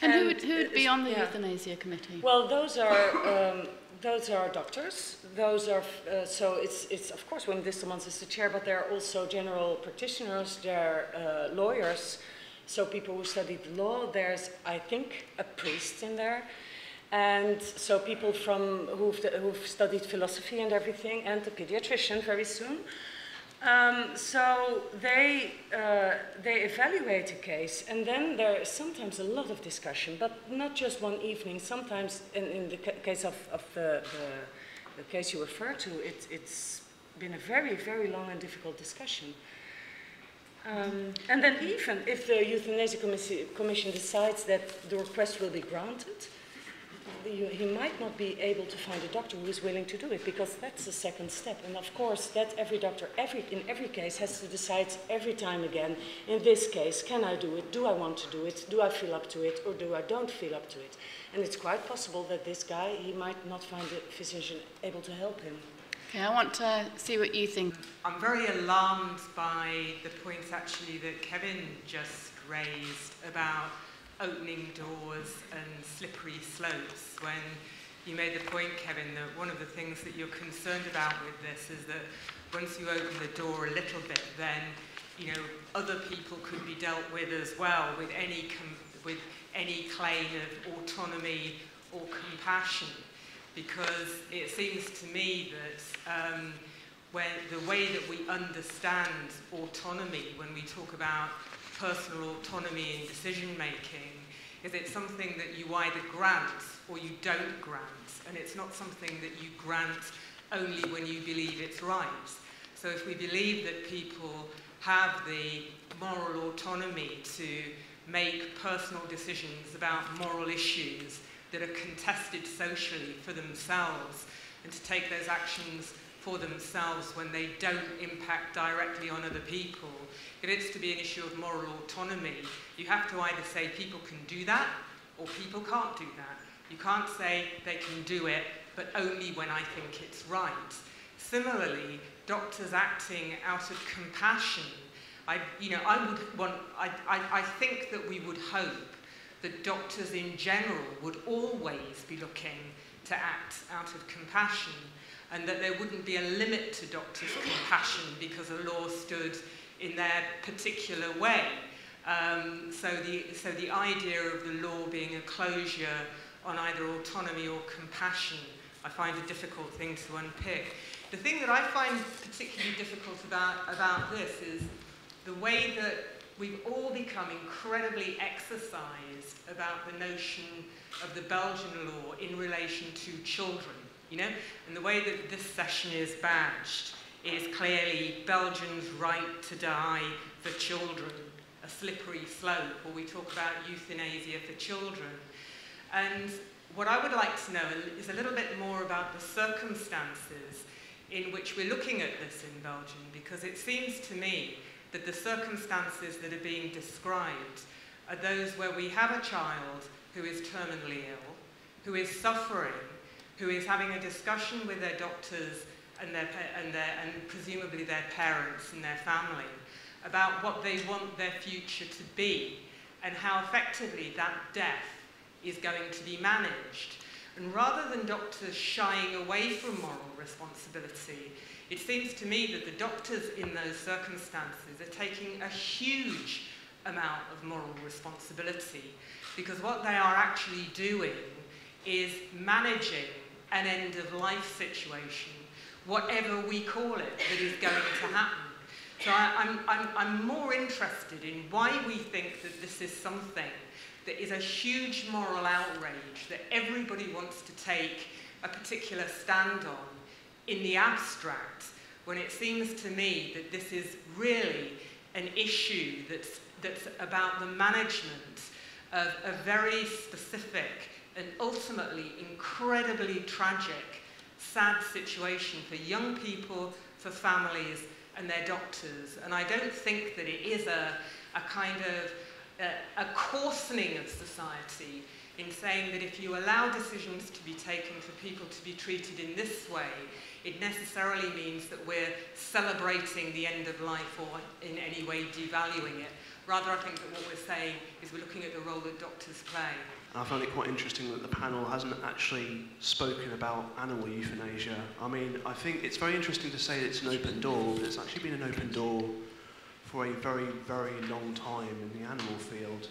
And who would be on the euthanasia committee? Well, those are... those are doctors. Those are so. It's of course when Disselmans is the chair, but there are also general practitioners. There are lawyers, so people who study the law. There's I think a priest in there, And so people from who've studied philosophy and everything, and the pediatrician very soon. So they evaluate a case, and then there's sometimes a lot of discussion, but not just one evening. Sometimes, in the case of the case you refer to, it's been a very, very long and difficult discussion. And then even if the Euthanasia Commission decides that the request will be granted, he might not be able to find a doctor who is willing to do it, because that's the second step. And of course, that every doctor, in every case, has to decide every time again, in this case, can I do it? Do I want to do it? Do I feel up to it? Or do I don't feel up to it? And it's quite possible that this guy, he might not find a physician able to help him. Okay, I want to see what you think. I'm very alarmed by the points, actually, that Kevin just raised about opening doors and slippery slopes, when you made the point, Kevin, that one of the things that you're concerned about with this is that once you open the door a little bit, then, you know, other people could be dealt with as well, with any claim of autonomy or compassion, because it seems to me that when the way that we understand autonomy when we talk about personal autonomy in decision-making is it's something that you either grant or you don't grant, and it's not something that you grant only when you believe it's right. So if we believe that people have the moral autonomy to make personal decisions about moral issues that are contested socially for themselves, and to take those actions for themselves when they don't impact directly on other people, if it's to be an issue of moral autonomy, you have to either say people can do that or people can't do that. You can't say they can do it, but only when I think it's right. Similarly, doctors acting out of compassion, I think that we would hope that doctors in general would always be looking to act out of compassion, and that there wouldn't be a limit to doctors' compassion because a law stood in their particular way. So the idea of the law being a closure on either autonomy or compassion, I find a difficult thing to unpick. The thing that I find particularly difficult about this is the way that we've all become incredibly exercised about the notion of the Belgian law in relation to children. You know, and the way that this session is badged is clearly Belgians' right to die for children, a slippery slope, or we talk about euthanasia for children. And what I would like to know is a little bit more about the circumstances in which we're looking at this in Belgium, because it seems to me that the circumstances that are being described are those where we have a child who is terminally ill, who is suffering, who is having a discussion with their doctors and presumably their parents and their family about what they want their future to be and how effectively that death is going to be managed. And rather than doctors shying away from moral responsibility, it seems to me that the doctors in those circumstances are taking a huge amount of moral responsibility, because what they are actually doing is managing an end-of-life situation, whatever we call it, that is going to happen. So I'm more interested in why we think that this is something that is a huge moral outrage that everybody wants to take a particular stand on in the abstract, when it seems to me that this is really an issue that's about the management of a very specific and ultimately incredibly tragic, sad situation for young people, for families, and their doctors. And I don't think that it is a kind of a coarsening of society in saying that if you allow decisions to be taken for people to be treated in this way, it necessarily means that we're celebrating the end of life or in any way devaluing it. Rather, I think that what we're saying is we're looking at the role that doctors play. I found it quite interesting that the panel hasn't actually spoken about animal euthanasia. I mean, I think it's very interesting to say it's an open door, but it's actually been an open door for a very, very long time in the animal field.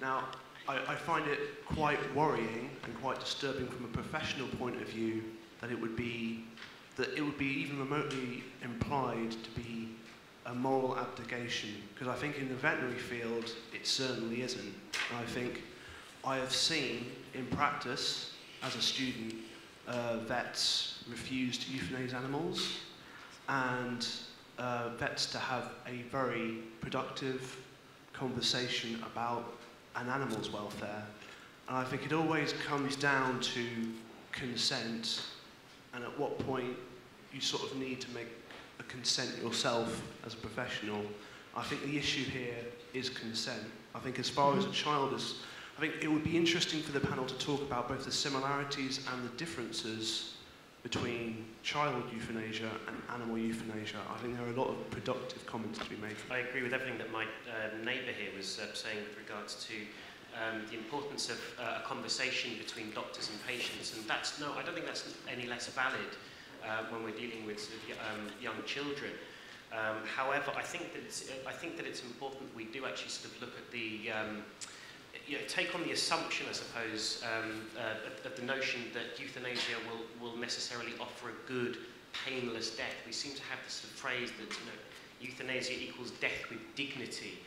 Now, I find it quite worrying and quite disturbing from a professional point of view that it would be even remotely implied to be a moral abdication, because I think in the veterinary field it certainly isn't. And I think I have seen in practice as a student vets refuse to euthanize animals, and vets to have a very productive conversation about an animal's welfare. And I think it always comes down to consent, and at what point you sort of need to make a consent yourself as a professional. I think the issue here is consent. I think as far as a child is, I think it would be interesting for the panel to talk about both the similarities and the differences between child euthanasia and animal euthanasia. I think there are a lot of productive comments to be made. I agree with everything that my neighbour here was saying with regards to the importance of a conversation between doctors and patients, and that's no, I don't think that's any less valid when we're dealing with sort of, young children. However, I think that it's important that we do actually sort of look at the you know, take on the assumption, I suppose, of the notion that euthanasia will necessarily offer a good, painless death. We seem to have this sort of phrase that, you know, euthanasia equals death with dignity.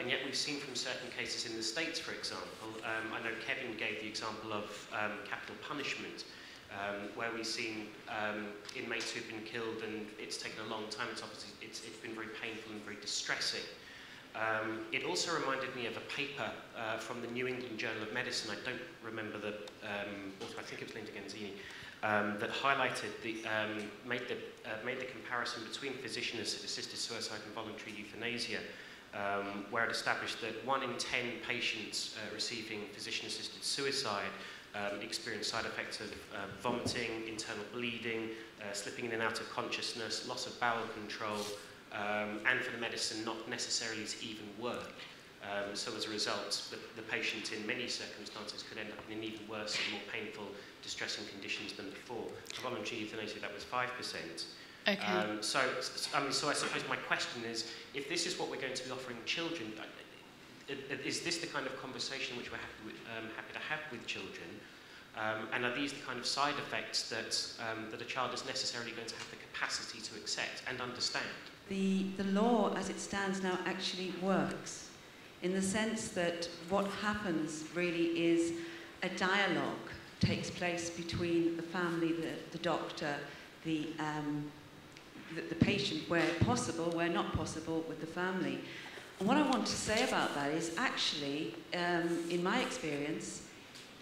And yet we've seen from certain cases in the States, for example, I know Kevin gave the example of capital punishment, where we've seen inmates who've been killed, and it's taken a long time. It's obviously it's been very painful and very distressing. It also reminded me of a paper from the New England Journal of Medicine. I don't remember the author. I think it was Linda Ganzini, that highlighted the made the comparison between physician-assisted suicide and voluntary euthanasia, where it established that 1 in 10 patients receiving physician-assisted suicide experience side effects of vomiting, internal bleeding, slipping in and out of consciousness, loss of bowel control. And for the medicine not necessarily to even work. So as a result, the patient in many circumstances could end up in an even worse and more painful, distressing conditions than before. For voluntary euthanasia, that was 5%. Okay. So I suppose my question is, if this is what we're going to be offering children, is this the kind of conversation which we're happy to have with children? And are these the kind of side effects that, that a child is necessarily going to have the capacity to accept and understand? The law as it stands now actually works, in the sense that what happens really is a dialogue takes place between the family, the doctor, the patient, where possible, where not possible, with the family. And what I want to say about that is actually, in my experience,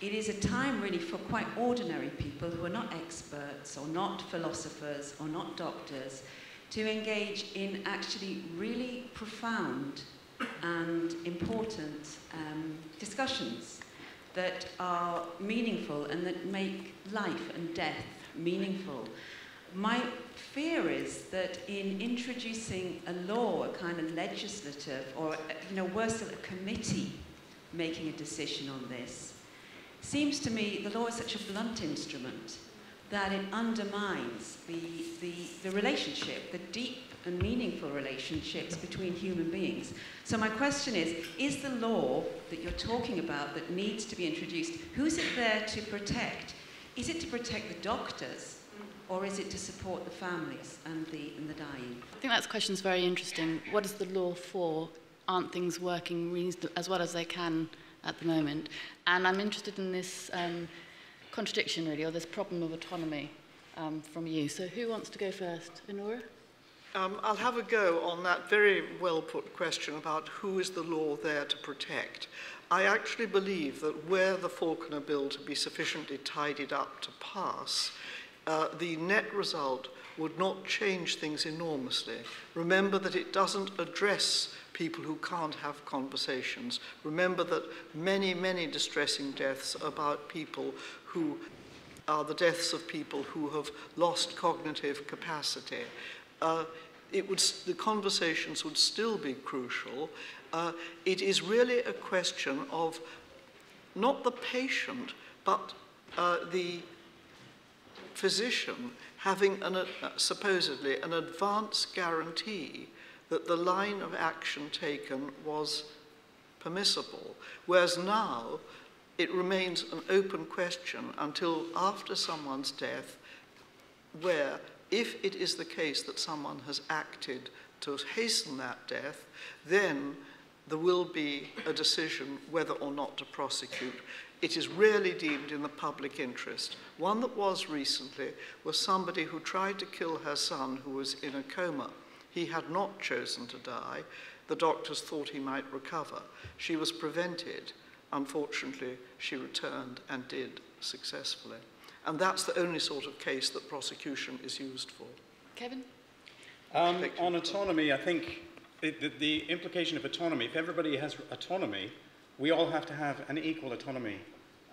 it is a time really for quite ordinary people who are not experts or not philosophers or not doctors to engage in actually really profound and important discussions that are meaningful and that make life and death meaningful. My fear is that in introducing a law, a kind of legislative, or you know, worse still, a committee making a decision on this, seems to me the law is such a blunt instrument that it undermines the relationship, the deep and meaningful relationships between human beings. So my question is the law that you're talking about that needs to be introduced, who's it there to protect? Is it to protect the doctors, or is it to support the families and the dying? I think that question's very interesting. What is the law for? Aren't things working as well as they can at the moment? And I'm interested in this contradiction, really, or this problem of autonomy from you. So who wants to go first? Onora? I'll have a go on that very well-put question about who is the law there to protect. I actually believe that were the Falconer bill to be sufficiently tidied up to pass, the net result would not change things enormously. Remember that it doesn't address people who can't have conversations. Remember that many, many distressing deaths about people who are the deaths of people who have lost cognitive capacity. The conversations would still be crucial. It is really a question of not the patient, but the physician having supposedly an advance guarantee that the line of action taken was permissible, whereas now it remains an open question until after someone's death, where if it is the case that someone has acted to hasten that death, then there will be a decision whether or not to prosecute. It is rarely deemed in the public interest. One that was recently was somebody who tried to kill her son who was in a coma. He had not chosen to die. The doctors thought he might recover. She was prevented. Unfortunately, she returned and did successfully. And that's the only sort of case that prosecution is used for. Kevin? On autonomy, I think the implication of autonomy, if everybody has autonomy, we all have to have an equal autonomy.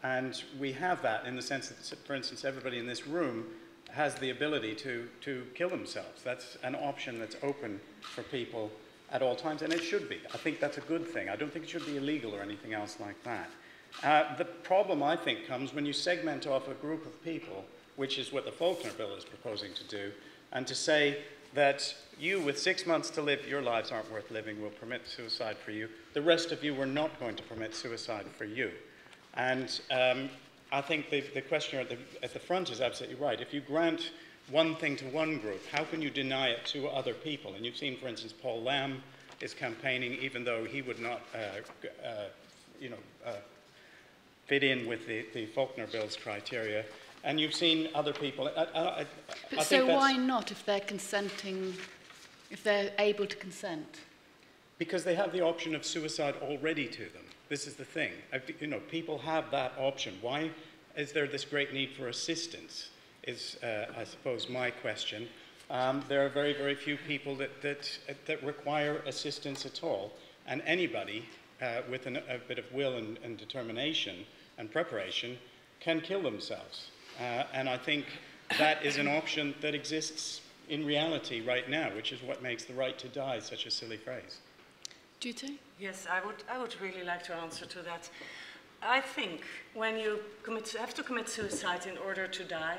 And we have that in the sense that, for instance, everybody in this room has the ability to kill themselves. That's an option that's open for people at all times, and it should be. I think that's a good thing. I don't think it should be illegal or anything else like that. The problem, I think, comes when you segment off a group of people, which is what the Falconer bill is proposing to do, and to say that you, with 6 months to live, your lives aren't worth living, we'll permit suicide for you. The rest of you, we're not going to permit suicide for you. And I think the questioner at the front is absolutely right. If you grant one thing to one group, how can you deny it to other people? And you've seen, for instance, Paul Lamb is campaigning, even though he would not fit in with the Faulkner Bill's criteria. And you've seen other people. But I so think why not if they're consenting, if they're able to consent? Because they have the option of suicide already to them. This is the thing. People have that option. Why is there this great need for assistance? Is, I suppose, my question. There are very, very few people that require assistance at all. And anybody with a bit of will and determination and preparation can kill themselves. And I think that is an option that exists in reality right now, which is what makes the right to die such a silly phrase. Jutte? Yes, I would really like to answer to that. I think when you have to commit suicide in order to die,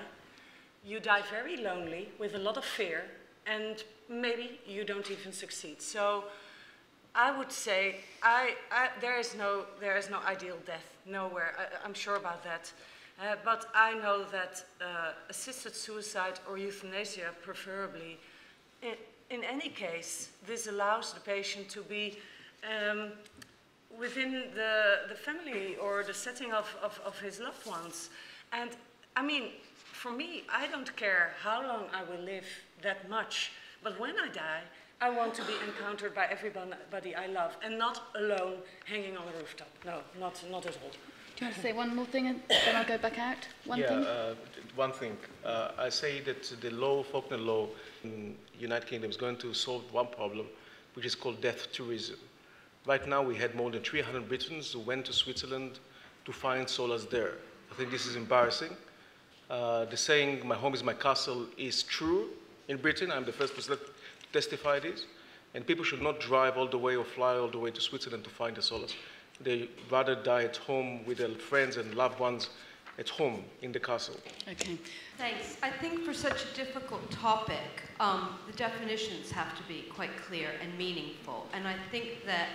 you die very lonely with a lot of fear, and maybe you don't even succeed. So I would say there is no ideal death, nowhere. I'm sure about that. But I know that assisted suicide or euthanasia, preferably, in any case, this allows the patient to be within the family or the setting of his loved ones. And I mean, for me, I don't care how long I will live that much, but when I die, I want to be encountered by everybody I love, and not alone hanging on a rooftop. No, not at all. Do you want to say one more thing, and then I'll go back out? One thing? One thing. I say that the law, Faulkner law in the United Kingdom is going to solve one problem, which is called death tourism. Right now, we had more than 300 Britons who went to Switzerland to find solace there. I think this is embarrassing. The saying, my home is my castle, is true in Britain. I'm the first person that testify this, and people should not drive all the way or fly all the way to Switzerland to find a solace. They rather die at home with their friends and loved ones at home in the castle. Okay. Thanks. I think for such a difficult topic, the definitions have to be quite clear and meaningful. And I think that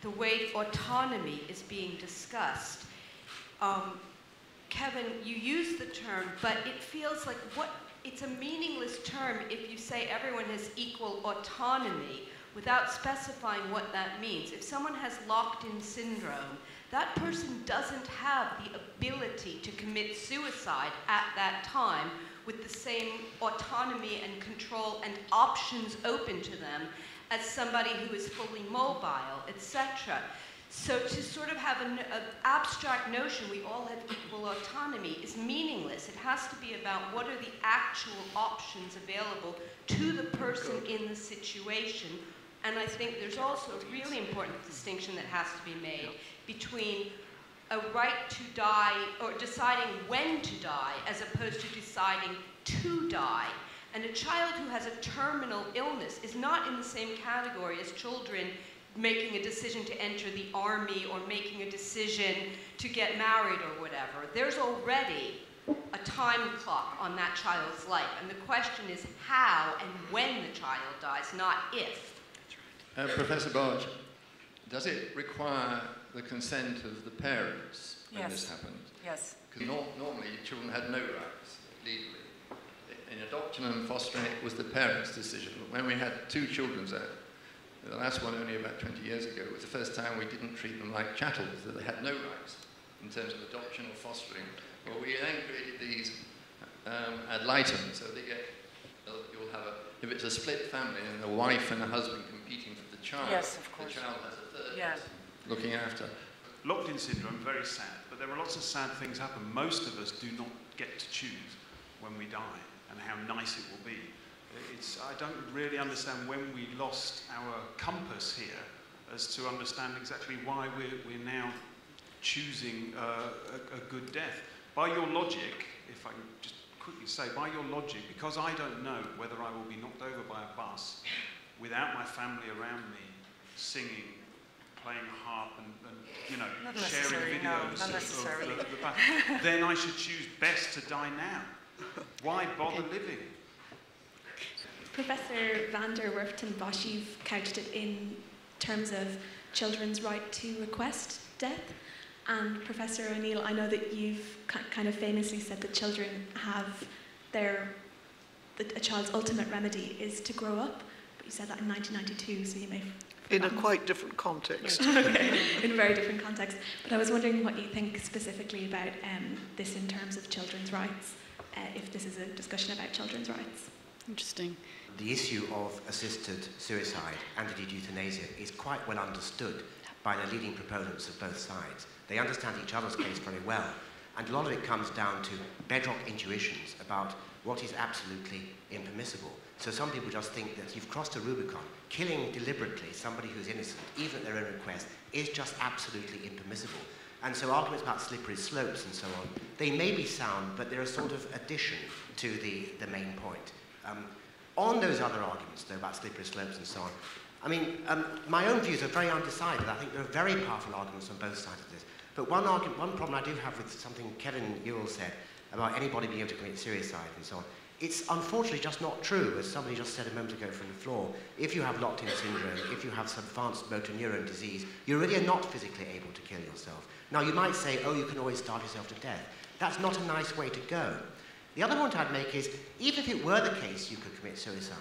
the way autonomy is being discussed, Kevin, you use the term, but it feels like it's a meaningless term if you say everyone has equal autonomy without specifying what that means. If someone has locked-in syndrome, that person doesn't have the ability to commit suicide at that time with the same autonomy and control and options open to them as somebody who is fully mobile, etc. So to sort of have an abstract notion, we all have equal autonomy, is meaningless. It has to be about what are the actual options available to the person in the situation. And I think there's also a really important distinction that has to be made between a right to die or deciding when to die as opposed to deciding to die. And a child who has a terminal illness is not in the same category as children making a decision to enter the army or making a decision to get married or whatever. There's already a time clock on that child's life. And the question is how and when the child dies, not if. Professor Barge. Does it require the consent of the parents when this happened? Yes. Because normally children had no rights legally. In adoption and fostering, it was the parents' decision. When we had two children's act, the last one only about 20 years ago, was the first time we didn't treat them like chattels, that they had no rights in terms of adoption or fostering. Well, we then created these ad litem, so they get, you'll have a, if it's a split family and the wife and the husband competing for the child, the child has a third person looking after. Locked-in syndrome, very sad, but there are lots of sad things happen. Most of us do not get to choose when we die and how nice it will be. It's, I don't really understand when we lost our compass here as to understand exactly why we're now choosing a good death. By your logic, if I can just quickly say, by your logic, because I don't know whether I will be knocked over by a bus without my family around me singing, playing harp and you know, not sharing videos of the past, then I should choose best to die now. Why bother living? Professor van der Werff ten Bosch, you've couched it in terms of children's right to request death. And Professor O'Neill, I know that you've kind of famously said that children have their, that a child's ultimate remedy is to grow up. But you said that in 1992, so you may have forgotten. In a quite different context. Okay. In a very different context. But I was wondering what you think specifically about this in terms of children's rights, if this is a discussion about children's rights. Interesting. The issue of assisted suicide and indeed euthanasia is quite well understood by the leading proponents of both sides. They understand each other's case very well, and a lot of it comes down to bedrock intuitions about what is absolutely impermissible. So some people just think that you've crossed a Rubicon. Killing deliberately somebody who's innocent, even at their own request, is just absolutely impermissible. And so arguments about slippery slopes and so on, they may be sound, but they're a sort of addition to the main point. On those other arguments, though, about slippery slopes and so on, I mean, my own views are very undecided. I think there are very powerful arguments on both sides of this. But one argument, one problem I do have with something Kevin Newhall said about anybody being able to commit suicide and so on, it's unfortunately just not true, as somebody just said a moment ago from the floor. If you have locked-in syndrome, if you have some advanced motor neuron disease, you really are not physically able to kill yourself. Now, you might say, oh, you can always starve yourself to death. That's not a nice way to go. The other point I'd make is, even if it were the case you could commit suicide,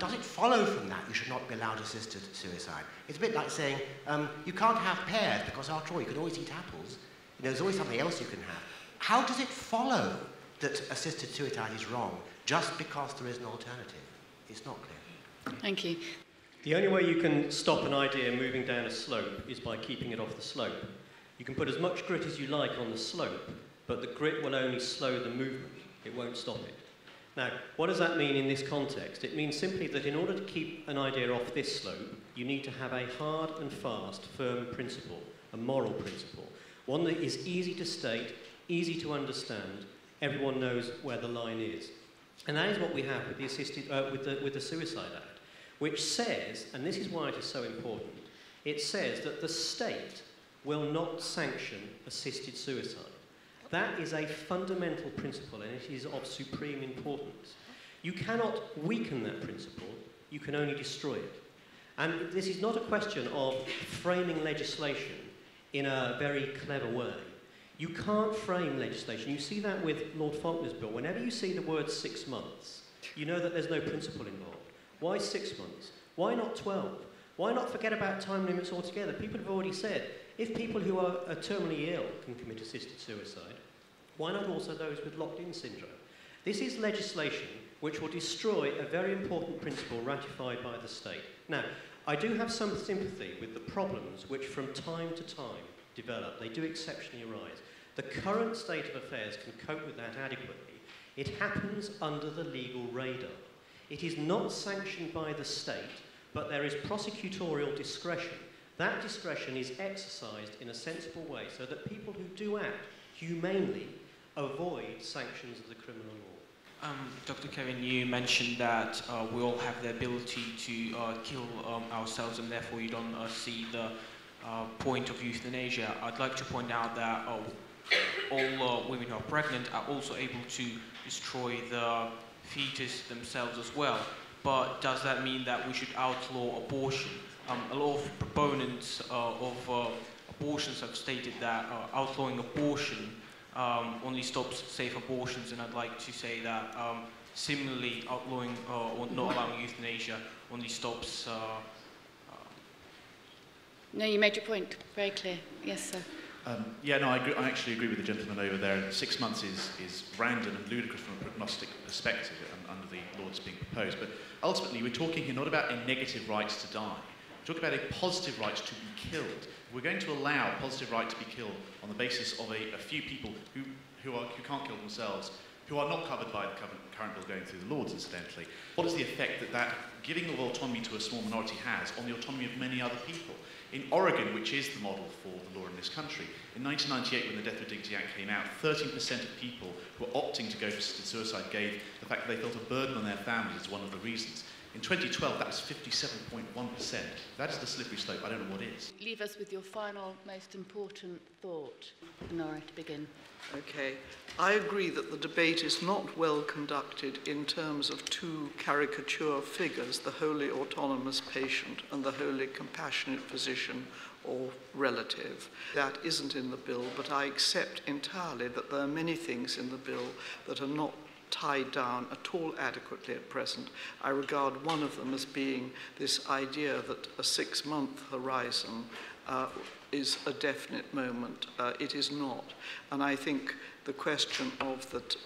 does it follow from that you should not be allowed assisted suicide? It's a bit like saying, you can't have pears because, after all, you can always eat apples. You know, there's always something else you can have. How does it follow that assisted suicide is wrong just because there is an alternative? It's not clear. Thank you. The only way you can stop an idea moving down a slope is by keeping it off the slope. You can put as much grit as you like on the slope, but the grit will only slow the movement. It won't stop it. Now, what does that mean in this context? It means simply that in order to keep an idea off this slope, you need to have a hard and fast, firm principle, a moral principle, one that is easy to state, easy to understand, everyone knows where the line is. And that is what we have with the, with the Suicide Act, which says, and this is why it is so important, it says that the state will not sanction assisted suicide. That is a fundamental principle, and it is of supreme importance. You cannot weaken that principle, you can only destroy it. And this is not a question of framing legislation in a very clever way. You can't frame legislation. You see that with Lord Faulkner's bill. Whenever you see the word 6 months, you know that there's no principle involved. Why 6 months? Why not 12? Why not forget about time limits altogether? People have already said, if people who are terminally ill can commit assisted suicide, why not also those with locked-in syndrome? This is legislation which will destroy a very important principle ratified by the state. Now, I do have some sympathy with the problems which from time to time develop. They do exceptionally arise. The current state of affairs can cope with that adequately. It happens under the legal radar. It is not sanctioned by the state, but there is prosecutorial discretion. That discretion is exercised in a sensible way so that people who do act humanely avoid sanctions of the criminal law. Dr. Kevin, you mentioned that we all have the ability to kill ourselves, and therefore you don't see the point of euthanasia. I'd like to point out that all women who are pregnant are also able to destroy the fetus themselves as well. But does that mean that we should outlaw abortion? a lot of proponents of abortions have stated that outlawing abortion only stops safe abortions, and I'd like to say that similarly outlawing or not allowing euthanasia only stops... No, you made your point very clear. Yes, sir. Yeah, no, I actually agree with the gentleman over there. 6 months is random and ludicrous from a prognostic perspective under the law that's being proposed. But ultimately, we're talking here not about a negative right to die. We're talking about a positive right to be killed. If we're going to allow a positive right to be killed on the basis of a few people who can't kill themselves, who are not covered by the current bill going through the Lords, incidentally, what is the effect that that giving of autonomy to a small minority has on the autonomy of many other people? In Oregon, which is the model for the law in this country, in 1998, when the Death with Dignity Act came out, 13% of people who were opting to go for assisted suicide gave the fact that they felt a burden on their families as one of the reasons. In 2012, that was 57.1%. That is the slippery slope. I don't know what is. Leave us with your final, most important thought, Onora, to begin. Okay. I agree that the debate is not well conducted in terms of two caricature figures, the wholly autonomous patient and the wholly compassionate physician or relative. That isn't in the bill, but I accept entirely that there are many things in the bill that are not tied down at all adequately at present. I regard one of them as being this idea that a 6-month horizon is a definite moment. It is not. And I think the question of that,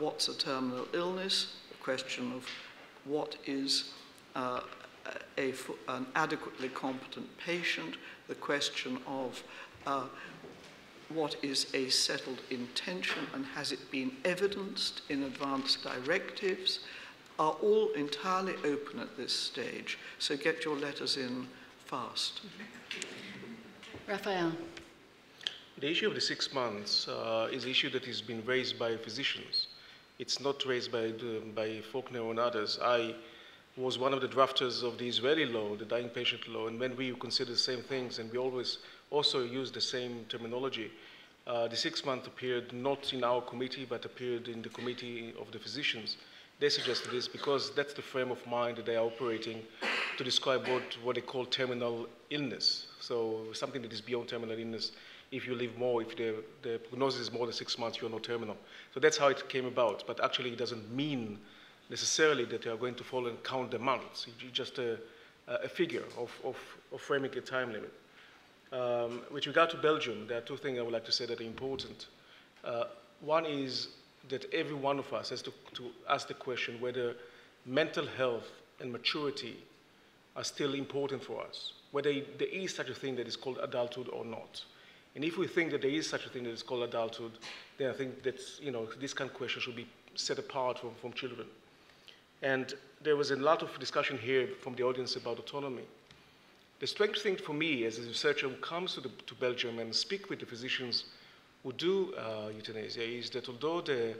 what's a terminal illness, the question of what is an adequately competent patient, the question of what is a settled intention and has it been evidenced in advance directives, are all entirely open at this stage. So get your letters in fast. Raphael. The issue of the 6 months is an issue that has been raised by physicians. It's not raised by Faulkner and others. I was one of the drafters of the Israeli law, the dying patient law, and when we consider the same things and we always also use the same terminology, the 6 month appeared not in our committee, but appeared in the committee of the physicians. They suggested this because that's the frame of mind that they are operating to describe what they call terminal illness. So something that is beyond terminal illness. If you live more, if the prognosis is more than 6 months, you're not terminal. So that's how it came about. But actually, it doesn't mean necessarily that they are going to follow and count the months. It's just a figure of framing a time limit. With regard to Belgium, there are two things I would like to say that are important. One is that every one of us has to ask the question whether mental health and maturity are still important for us, whether there is such a thing that is called adulthood or not. And if we think that there is such a thing that is called adulthood, then I think that, you know, this kind of question should be set apart from children. And there was a lot of discussion here from the audience about autonomy. The strange thing for me as a researcher who comes to Belgium and speak with the physicians who do euthanasia is that although the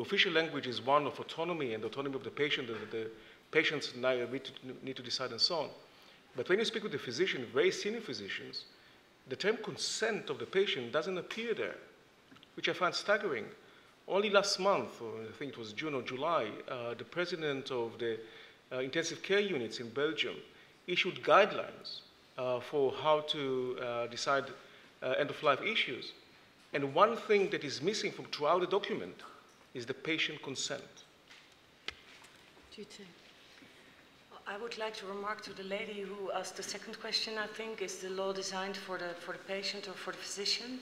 official language is one of autonomy and autonomy of the patient, the patients need to decide and so on. But when you speak with the physician, very senior physicians, the term consent of the patient doesn't appear there, which I find staggering. Only last month, or I think it was June or July, the president of the intensive care units in Belgium issued guidelines for how to decide end-of-life issues. And one thing that is missing from throughout the document is the patient consent. Jutte. I would like to remark to the lady who asked the second question, I think, is the law designed for the patient or for the physician?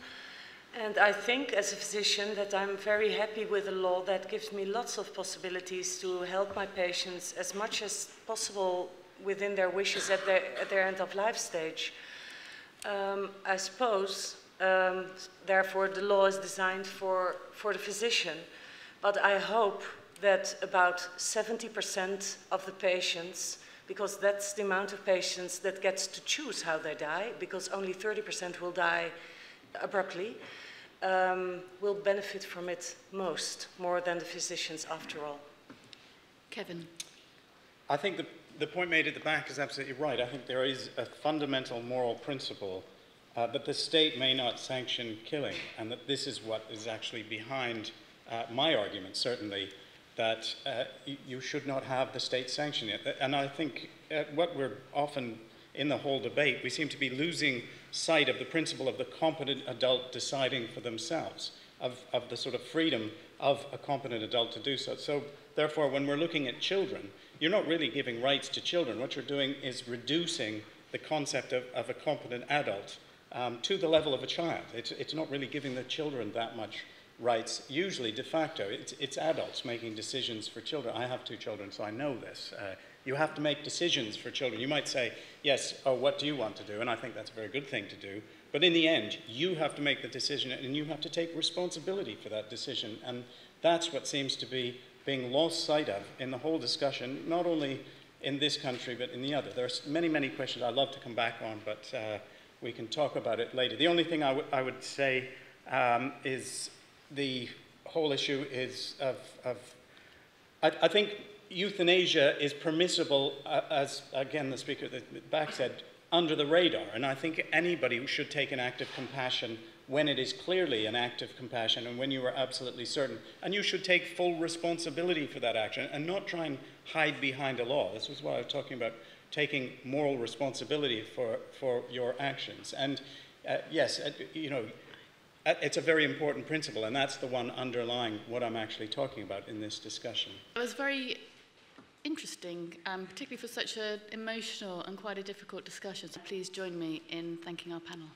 And I think, as a physician, that I'm very happy with a law that gives me lots of possibilities to help my patients as much as possible within their wishes at their end-of-life stage. I suppose, therefore, the law is designed for the physician. But I hope that about 70% of the patients, because that's the amount of patients that gets to choose how they die, because only 30% will die abruptly, will benefit from it most, more than the physicians after all. Kevin. I think the point made at the back is absolutely right. I think there is a fundamental moral principle that the state may not sanction killing, and that this is what is actually behind my argument, certainly, that you should not have the state sanction it. And I think what we're often in the whole debate, we seem to be losing sight of the principle of the competent adult deciding for themselves, of the sort of freedom of a competent adult to do so. So therefore, when we're looking at children, you're not really giving rights to children. What you're doing is reducing the concept of a competent adult to the level of a child. It's not really giving the children that much rights, usually de facto. It's adults making decisions for children. I have two children, so I know this. You have to make decisions for children. You might say, yes, oh, what do you want to do? And I think that's a very good thing to do. But in the end, you have to make the decision, and you have to take responsibility for that decision. And that's what seems to be being lost sight of in the whole discussion, not only in this country, but in the other. There are many, many questions I'd love to come back on, but we can talk about it later. The only thing I would say is the whole issue is I think euthanasia is permissible, as again the speaker at the back said, under the radar. And I think anybody should take an act of compassion when it is clearly an act of compassion and when you are absolutely certain. And you should take full responsibility for that action and not try and hide behind a law. This was what I was talking about, taking moral responsibility for your actions. And yes, you know, it's a very important principle, and that's the one underlying what I'm actually talking about in this discussion. It was very interesting, particularly for such an emotional and quite a difficult discussion. So please join me in thanking our panel.